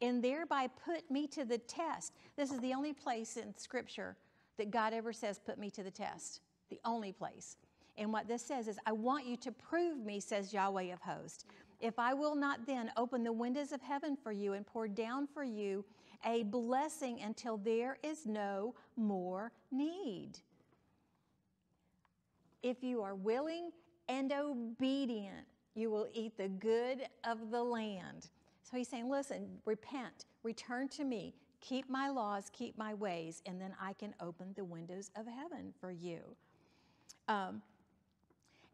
and thereby put me to the test. This is the only place in Scripture that God ever says, put me to the test. The only place. And what this says is, I want you to prove me, says Yahweh of hosts, if I will not then open the windows of heaven for you and pour down for you a blessing until there is no more need. If you are willing and obedient, you will eat the good of the land. So he's saying, listen, repent, return to me, keep my laws, keep my ways, and then I can open the windows of heaven for you. Um,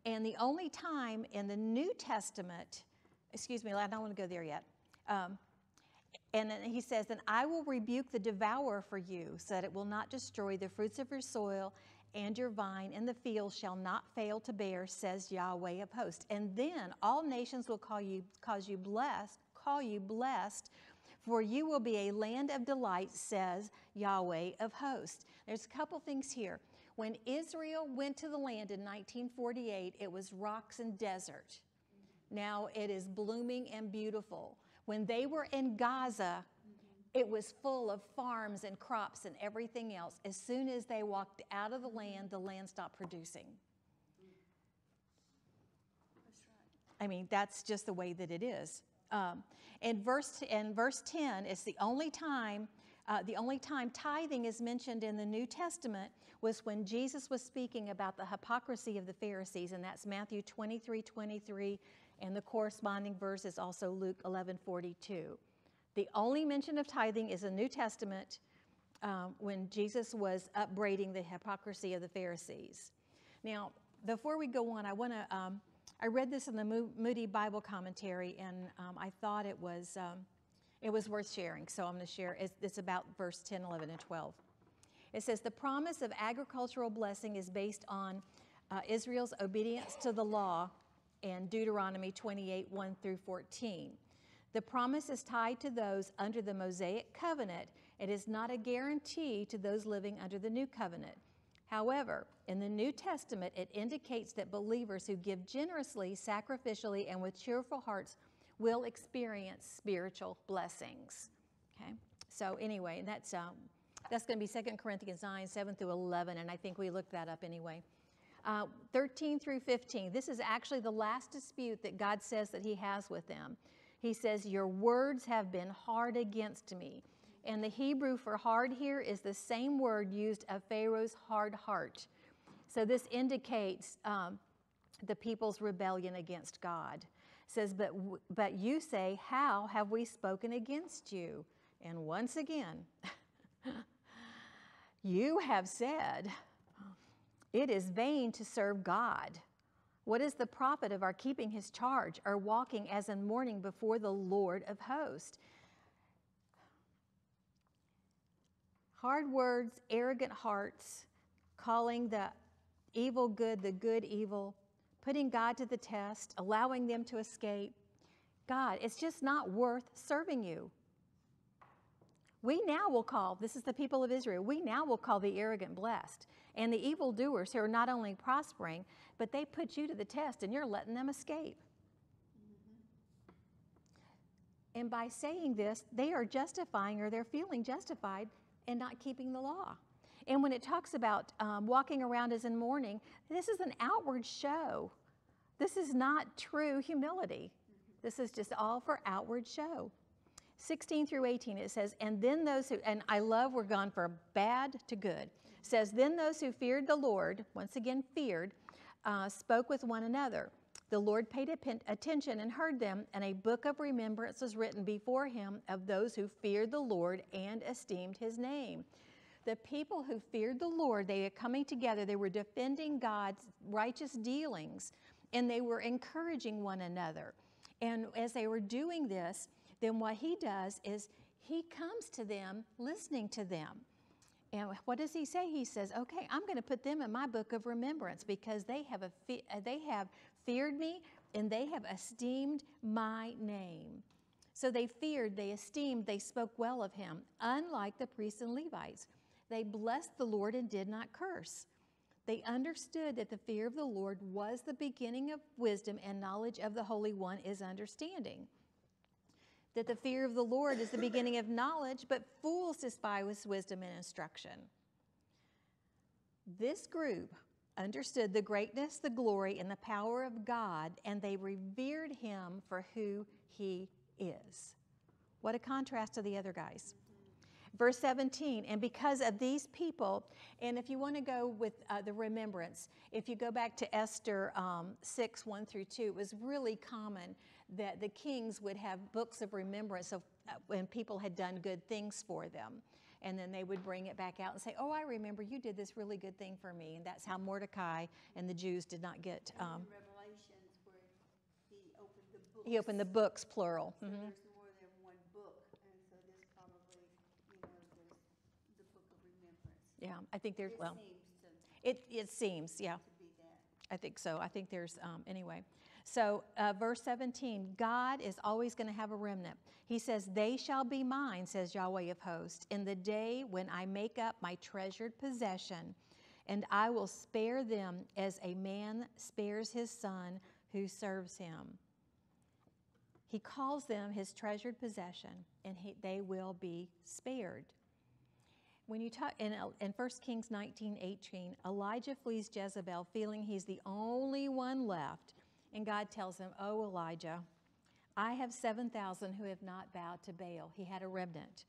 And the only time in the New Testament, excuse me, I don't want to go there yet. Um, and then he says, then I will rebuke the devourer for you, so that it will not destroy the fruits of your soil, and your vine and the field shall not fail to bear, says Yahweh of hosts. And then all nations will call you, cause you blessed, call you blessed, for you will be a land of delight, says Yahweh of hosts. There's a couple things here. When Israel went to the land in nineteen forty-eight, it was rocks and desert. Now it is blooming and beautiful. When they were in Gaza, it was full of farms and crops and everything else. As soon as they walked out of the land, the land stopped producing. That's right. I mean, that's just the way that it is. Um, and verse and verse ten is the only time Uh, the only time tithing is mentioned in the New Testament was when Jesus was speaking about the hypocrisy of the Pharisees, and that's Matthew twenty-three twenty-three, and the corresponding verse is also Luke eleven forty-two. The only mention of tithing is in the New Testament um, when Jesus was upbraiding the hypocrisy of the Pharisees. Now, before we go on, I want to, um, I read this in the Mo Moody Bible Commentary, and um, I thought it was, um, it was worth sharing, so I'm going to share. It's, it's about verse ten, eleven, and twelve. It says, the promise of agricultural blessing is based on uh, Israel's obedience to the law and Deuteronomy twenty-eight, one through fourteen. The promise is tied to those under the Mosaic covenant. It is not a guarantee to those living under the new covenant. However, in the New Testament, it indicates that believers who give generously, sacrificially, and with cheerful hearts will experience spiritual blessings. Okay, so anyway, that's um, that's going to be Second Corinthians nine, seven through eleven, and I think we looked that up anyway. Uh, thirteen through fifteen, this is actually the last dispute that God says that he has with them. He says, your words have been hard against me. And the Hebrew for hard here is the same word used of Pharaoh's hard heart. So this indicates um, the people's rebellion against God. It says, but, but you say, how have we spoken against you? And once again, you have said, it is vain to serve God. What is the profit of our keeping his charge or walking as in mourning before the Lord of hosts? Hard words, arrogant hearts, calling the evil good, the good evil, putting God to the test, allowing them to escape. God, it's just not worth serving you. We now will call, this is the people of Israel, we now will call the arrogant blessed and the evildoers who are not only prospering, but they put you to the test and you're letting them escape. And by saying this, they are justifying or they're feeling justified and not keeping the law. And when it talks about um, walking around as in mourning, this is an outward show. This is not true humility. This is just all for outward show. sixteen through eighteen, it says, and then those who, and I love we're gone from bad to good. It says, then those who feared the Lord, once again feared, uh, spoke with one another. The Lord paid attention and heard them, and a book of remembrance was written before him of those who feared the Lord and esteemed his name. The people who feared the Lord, they were coming together, they were defending God's righteous dealings, and they were encouraging one another. And as they were doing this, then what he does is he comes to them, listening to them. And what does he say? He says, okay, I'm going to put them in my book of remembrance because they have, a fe they have feared me and they have esteemed my name. So they feared, they esteemed, they spoke well of him. Unlike the priests and Levites, they blessed the Lord and did not curse. They understood that the fear of the Lord was the beginning of wisdom, and knowledge of the Holy One is understanding. That the fear of the Lord is the beginning of knowledge, but fools despise wisdom and instruction. This group understood the greatness, the glory, and the power of God, and they revered him for who he is. What a contrast to the other guys. Verse seventeen, and because of these people, and if you want to go with uh, the remembrance, if you go back to Esther um, six, one through two, it was really common that the kings would have books of remembrance of uh, when people had done good things for them. And then they would bring it back out and say, oh, I remember you did this really good thing for me. And that's how Mordecai and the Jews did not get... Um, and in Revelations where he opened the books. He opened the books, plural. So mm-hmm. There's more than one book. And so this probably... Yeah, I think there's, well, it, it seems, yeah, I think so. I think there's, um, anyway. So uh, verse seventeen, God is always going to have a remnant. He says, they shall be mine, says Yahweh of hosts, in the day when I make up my treasured possession, and I will spare them as a man spares his son who serves him. He calls them his treasured possession, and he, they will be spared. When you talk in, in First Kings nineteen, eighteen, Elijah flees Jezebel, feeling he's the only one left. And God tells him, oh, Elijah, I have seven thousand who have not bowed to Baal. He had a remnant.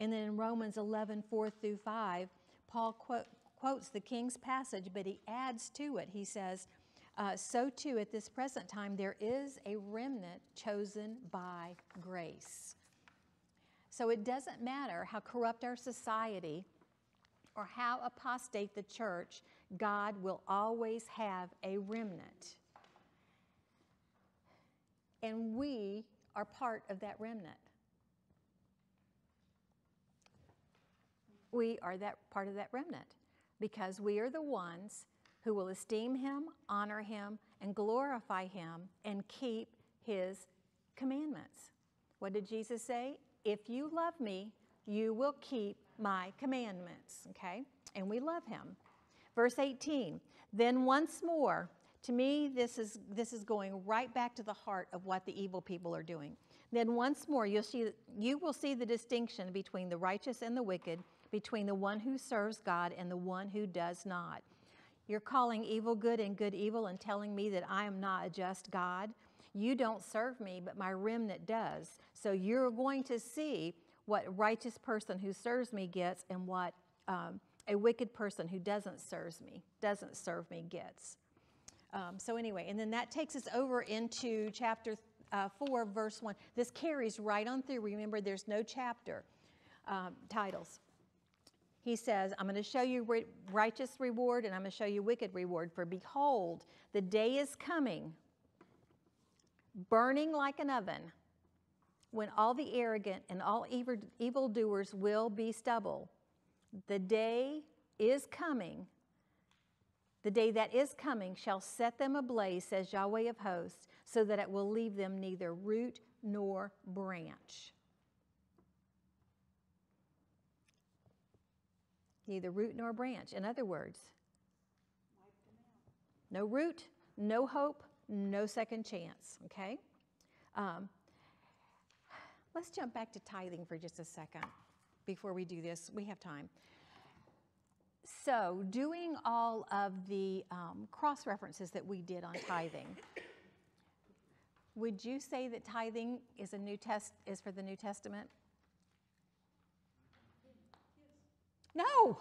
And then in Romans eleven, four through five, Paul quote, quotes the king's passage, but he adds to it. He says, uh, so too at this present time there is a remnant chosen by grace. So it doesn't matter how corrupt our society or how apostate the church, God will always have a remnant. And we are part of that remnant. We are that part of that remnant because we are the ones who will esteem him, honor him, and glorify him and keep his commandments. What did Jesus say? If you love me, you will keep my commandments, okay? And we love him. Verse eighteen, then once more, to me, this is, this is going right back to the heart of what the evil people are doing. Then once more, you'll see, you will see the distinction between the righteous and the wicked, between the one who serves God and the one who does not. You're calling evil good and good evil and telling me that I am not a just God. You don't serve me, but my remnant does. So you're going to see what righteous person who serves me gets and what um, a wicked person who doesn't serve me, doesn't serve me gets. Um, so anyway, and then that takes us over into chapter uh, four, verse one. This carries right on through. Remember, there's no chapter um, titles. He says, I'm going to show you re- righteous reward and I'm going to show you wicked reward. For behold, the day is coming, burning like an oven, when all the arrogant and all evil, evildoers will be stubble. The day is coming. The day that is coming shall set them ablaze, says Yahweh of hosts, so that it will leave them neither root nor branch. Neither root nor branch. In other words, no root, no hope, no second chance, okay? Um, let's jump back to tithing for just a second before we do this. We have time. So doing all of the um, cross-references that we did on tithing, would you say that tithing is a New Test is for the New Testament? No.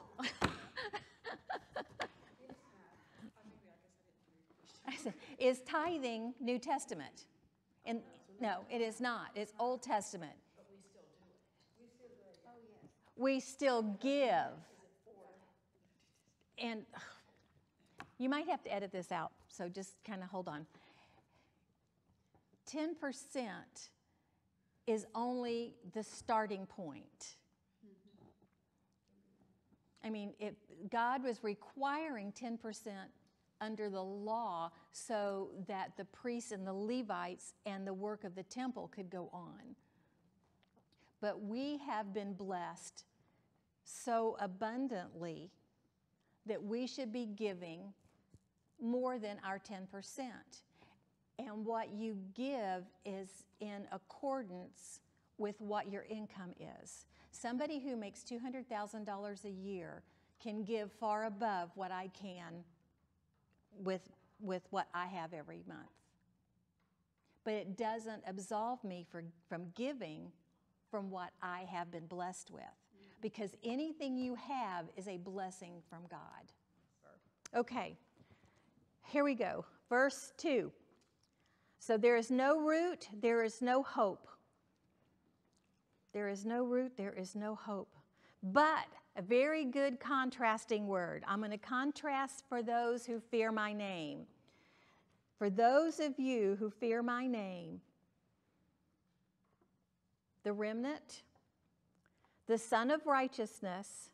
Is tithing New Testament? And no, it is not. It's Old Testament. But we still do it. We still do it. Oh yes. We still give. And you might have to edit this out, so just kind of hold on. ten percent is only the starting point. I mean, it, God was requiring ten percent under the law so that the priests and the Levites and the work of the temple could go on. But we have been blessed so abundantly that we should be giving more than our ten percent. And what you give is in accordance with what your income is. Somebody who makes two hundred thousand dollars a year can give far above what I can with, with what I have every month. But it doesn't absolve me for, from giving from what I have been blessed with. Because anything you have is a blessing from God. Okay, here we go. Verse two. So there is no root, there is no hope. There is no root, there is no hope. But a very good contrasting word. I'm going to contrast for those who fear my name. For those of you who fear my name, the remnant, the Son of Righteousness,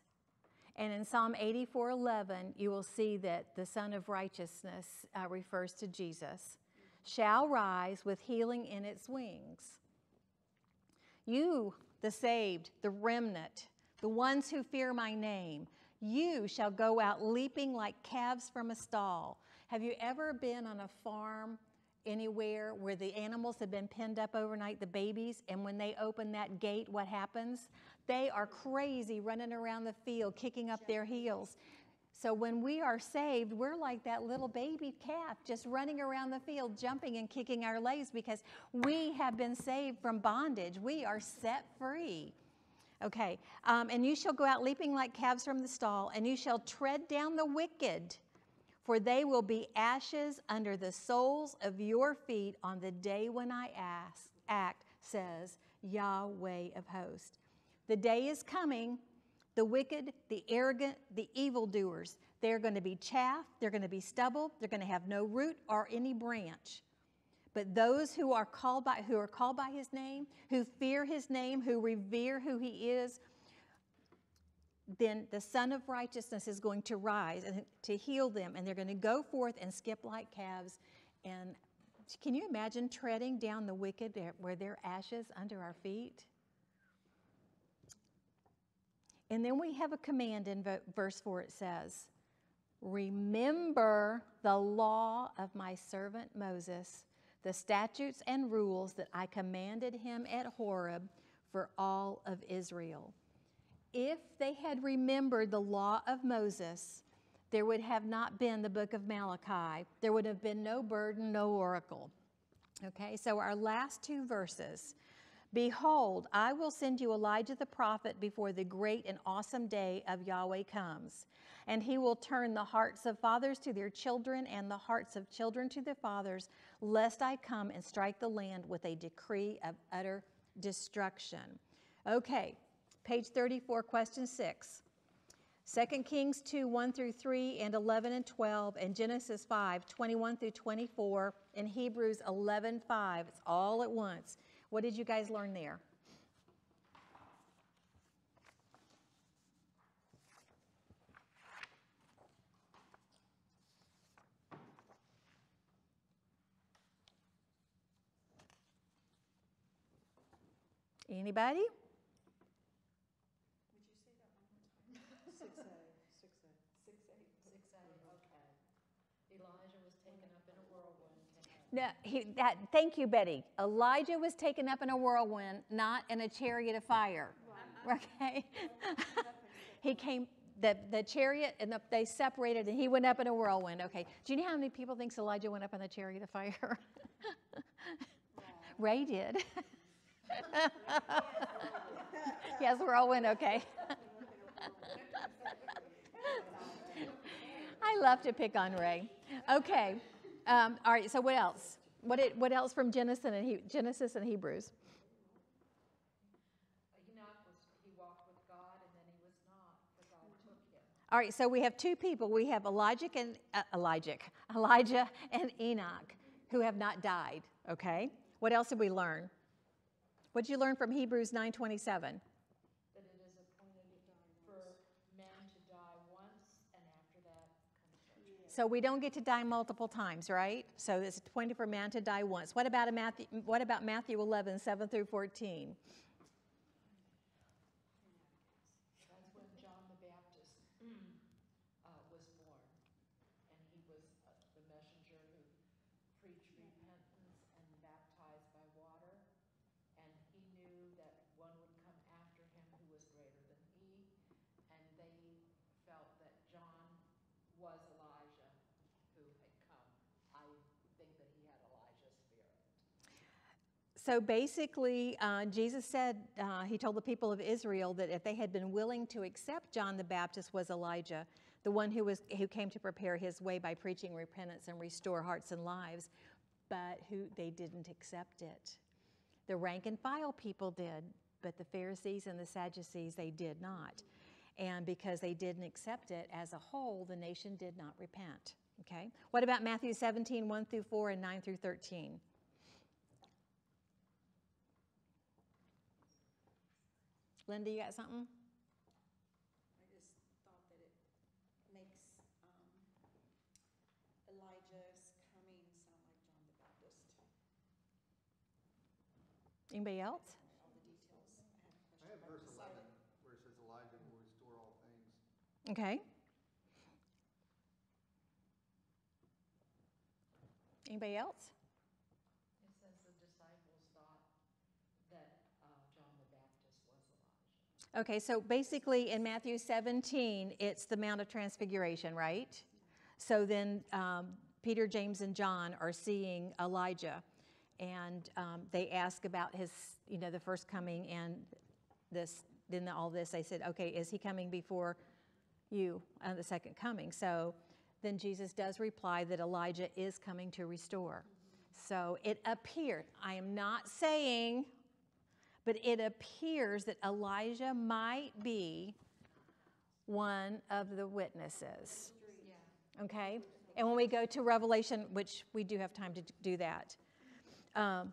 and in Psalm eighty-four, eleven, you will see that the Son of Righteousness uh, refers to Jesus, shall rise with healing in its wings. You, the saved, the remnant, the ones who fear my name, you shall go out leaping like calves from a stall. Have you ever been on a farm anywhere where the animals have been penned up overnight, the babies, and when they open that gate, what happens? They are crazy running around the field, kicking up their heels. So when we are saved, we're like that little baby calf just running around the field, jumping and kicking our legs because we have been saved from bondage. We are set free. Okay, um, and you shall go out leaping like calves from the stall, and you shall tread down the wicked, for they will be ashes under the soles of your feet on the day when I ask, act, says Yahweh of hosts. The day is coming, the wicked, the arrogant, the evildoers. They're going to be chaff, they're going to be stubble, they're going to have no root or any branch. But those who are called by who are called by his name, who fear his name, who revere who he is, then the Son of Righteousness is going to rise and to heal them, and they're going to go forth and skip like calves. And can you imagine treading down the wicked where they're ashes under our feet? And then we have a command in verse four. It says, remember the law of my servant Moses, the statutes and rules that I commanded him at Horeb for all of Israel. If they had remembered the law of Moses, there would have not been the book of Malachi. There would have been no burden, no oracle. Okay, so our last two verses. Behold, I will send you Elijah the prophet before the great and awesome day of Yahweh comes. And he will turn the hearts of fathers to their children and the hearts of children to their fathers, lest I come and strike the land with a decree of utter destruction. Okay, page thirty-four, question six. Second Kings two, one through three, and eleven and twelve, and Genesis five, twenty-one through twenty-four, and Hebrews eleven, five. It's all at once. What did you guys learn there? Anybody? Would you say that one more time? six A, six A, six A, six A, okay. Elijah was taken up in a whirlwind. No, he, that, thank you, Betty. Elijah was taken up in a whirlwind, not in a chariot of fire. Right. Okay? He came, the, the chariot, and the, they separated, and he went up in a whirlwind. Okay. Do you know how many people thinks Elijah went up in the chariot of fire? Ray did. Yes, whirlwind, okay. I love to pick on Ray. Okay. Um, all right, so what else? What, it, what else from Genesis and, he, Genesis and Hebrews? Enoch was, he walked with God, and then he was not, but God took him. All right, so we have two people. We have Elijah and, uh, Elijah, Elijah and Enoch, who have not died, okay? What else did we learn? What did you learn from Hebrews nine twenty-seven? So we don't get to die multiple times, right? So it's appointed for man to die once. What about, a Matthew, what about Matthew eleven, seven through fourteen? That's when John the Baptist uh, was born. And he was uh, the messenger who preached repentance and baptized by water. And he knew that one would come after him who was greater than he. And they felt that John was alive. So basically, uh, Jesus said, uh, he told the people of Israel that if they had been willing to accept John the Baptist was Elijah, the one who, was, who came to prepare his way by preaching repentance and restore hearts and lives, but who they didn't accept it. The rank and file people did, but the Pharisees and the Sadducees, they did not. And because they didn't accept it as a whole, the nation did not repent. Okay? What about Matthew seventeen, one through four and nine through thirteen? Linda, you got something? I just thought that it makes um, Elijah's coming sound like John the Baptist. Anybody else? All the details. I have, I have verse eleven where it says Elijah will restore all things. Okay. Anybody else? Okay, so basically in Matthew seventeen, it's the Mount of Transfiguration, right? So then um, Peter, James, and John are seeing Elijah, and um, they ask about his, you know, the first coming and this then all this, they said, okay, is he coming before you on the second coming? So then Jesus does reply that Elijah is coming to restore. So it appeared, I am not saying, but it appears that Elijah might be one of the witnesses. Okay? And when we go to Revelation, which we do have time to do that. Um,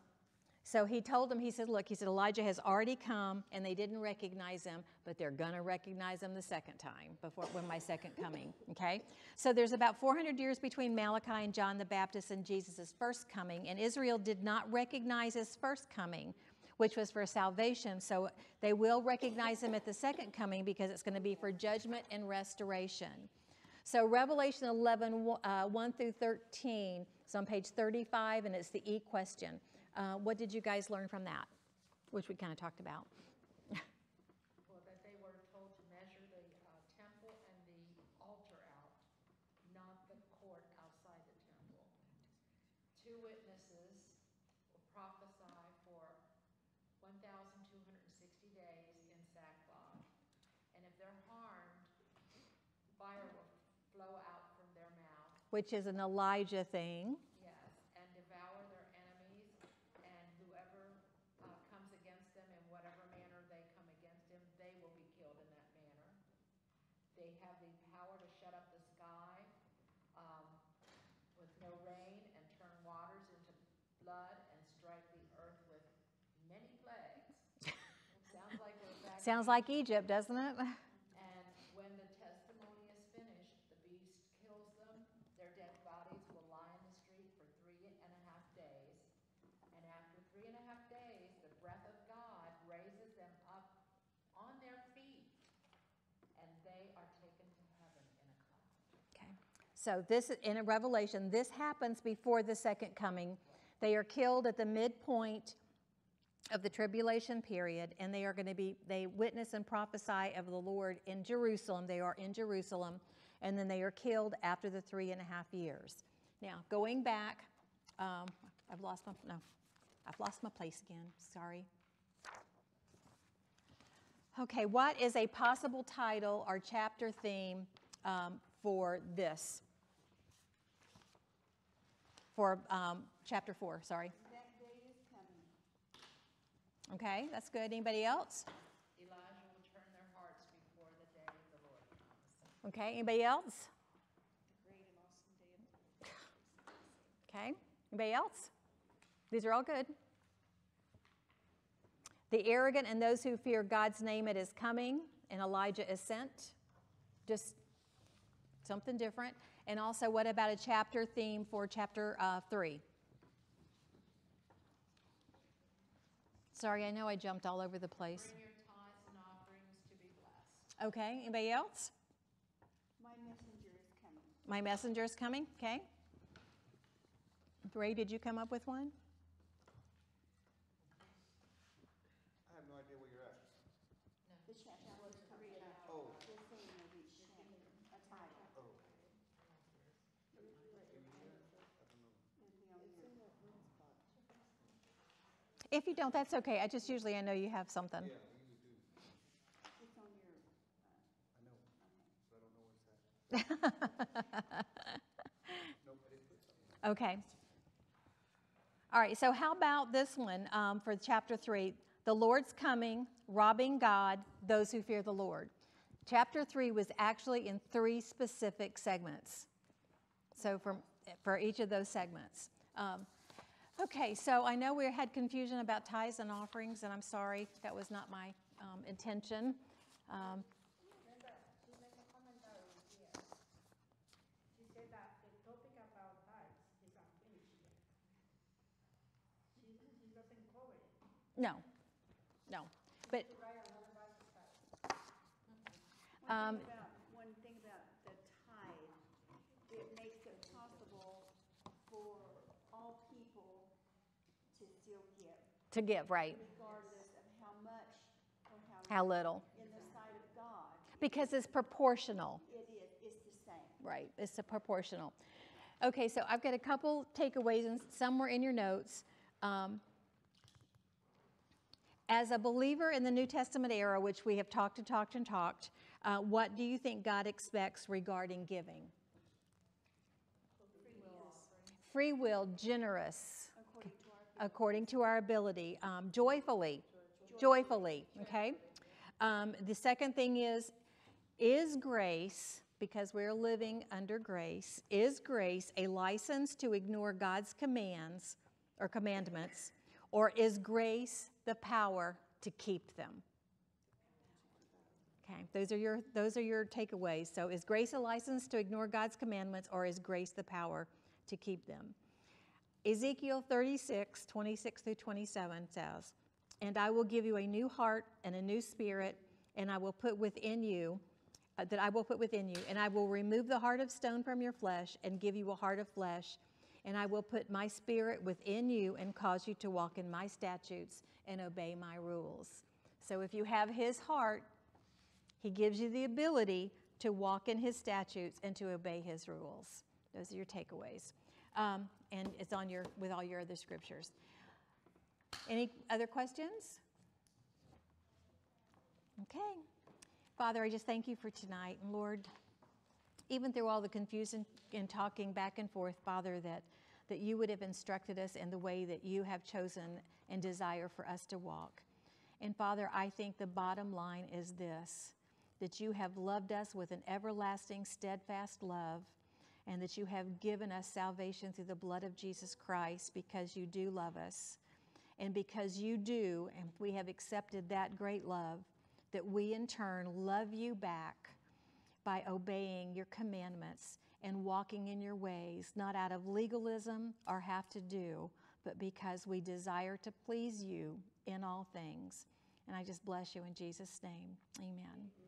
so he told them, he said, look, he said, Elijah has already come and they didn't recognize him, but they're going to recognize him the second time before when my second coming. Okay. So there's about four hundred years between Malachi and John the Baptist and Jesus' first coming, and Israel did not recognize his first coming, which was for salvation. So they will recognize him at the second coming because it's going to be for judgment and restoration. So Revelation eleven, uh, one through thirteen, it's on page thirty-five, and it's the E question. Uh, what did you guys learn from that, which we kind of talked about? Well, that they were told to measure the uh, temple and the altar out, not the court outside the temple. Two witnesses will prophesy for one thousand two hundred sixty days in sackcloth, and if they're harmed, fire will flow out from their mouth, which is an Elijah thing. Yes, and devour their enemies, and whoever uh, comes against them in whatever manner they come against him, they will be killed in that manner. They have the power to shut up the sky um, with no rain, and turn waters into blood, and strike the earth with many plagues. Sounds like we're back. Sounds like Egypt, doesn't it? So this, in Revelation, this happens before the second coming. They are killed at the midpoint of the tribulation period, and they are going to be, they witness and prophesy of the Lord in Jerusalem. They are in Jerusalem, and then they are killed after the three and a half years. Now, going back, um, I've lost my, no, I've lost my place again, sorry. Okay, what is a possible title or chapter theme um, for this? For um, chapter four, sorry. That day is coming. Okay, that's good. Anybody else? Elijah will turn their hearts before the day of the Lord comes. Okay, anybody else? The great and awesome day of the Lord. Okay, anybody else? These are all good. The arrogant and those who fear God's name, it is coming, and Elijah is sent. Just something different. And also, what about a chapter theme for chapter uh, three? Sorry, I know I jumped all over the place. Bring your tithes and offerings to be blessed. Okay, anybody else? My messenger is coming. My messenger is coming, okay. Ray, did you come up with one? I have no idea what you're asking. No. The chapter was coming up. Oh. If you don't, that's okay. I just usually, I know you have something. Yeah, you do. It's on your, uh, I know, but I don't know what's that. Nobody put something on. Okay. All right, so how about this one um, for chapter three? The Lord's coming, robbing God, those who fear the Lord. Chapter three was actually in three specific segments. So from, for each of those segments. Um, Okay, so I know we had confusion about tithes and offerings, and I'm sorry, that was not my um, intention. Um, she made a comment about it here. She said that the topic about tithes is unfinished yet. She, she doesn't cover it. No, no. But um, one thing about the tithe, it makes it possible for all people to still give. To give, right. Regardless of how much or how, how little. In the sight of God. Because it's proportional. It is. It's the same. Right. It's a proportional. Okay, so I've got a couple takeaways, and some were in your notes. Um, As a believer in the New Testament era, which we have talked and talked and talked, uh, what do you think God expects regarding giving? Free will, Free will generous, according to our, according to our ability, um, joyfully, joyfully, joyfully, okay? Um, the second thing is, is grace, because we're living under grace, is grace a license to ignore God's commands or commandments, or is grace the power to keep them? Okay, those are your those are your takeaways. So is grace a license to ignore God's commandments, or is grace the power to keep them? Ezekiel thirty-six, twenty-six through twenty-seven says, "And I will give you a new heart and a new spirit, and I will put within you uh, that I will put within you, and I will remove the heart of stone from your flesh and give you a heart of flesh. And I will put my spirit within you and cause you to walk in my statutes and obey my rules." So if you have his heart, he gives you the ability to walk in his statutes and to obey his rules. Those are your takeaways. Um, and it's on your with all your other scriptures. Any other questions? Okay. Father, I just thank you for tonight. And Lord, even through all the confusion and talking back and forth, Father, that, that you would have instructed us in the way that you have chosen and desire for us to walk. And Father, I think the bottom line is this, that you have loved us with an everlasting, steadfast love, and that you have given us salvation through the blood of Jesus Christ because you do love us. And because you do, and we have accepted that great love, that we in turn love you back by obeying your commandments and walking in your ways, not out of legalism or have to do, but because we desire to please you in all things. And I just bless you in Jesus' name. Amen.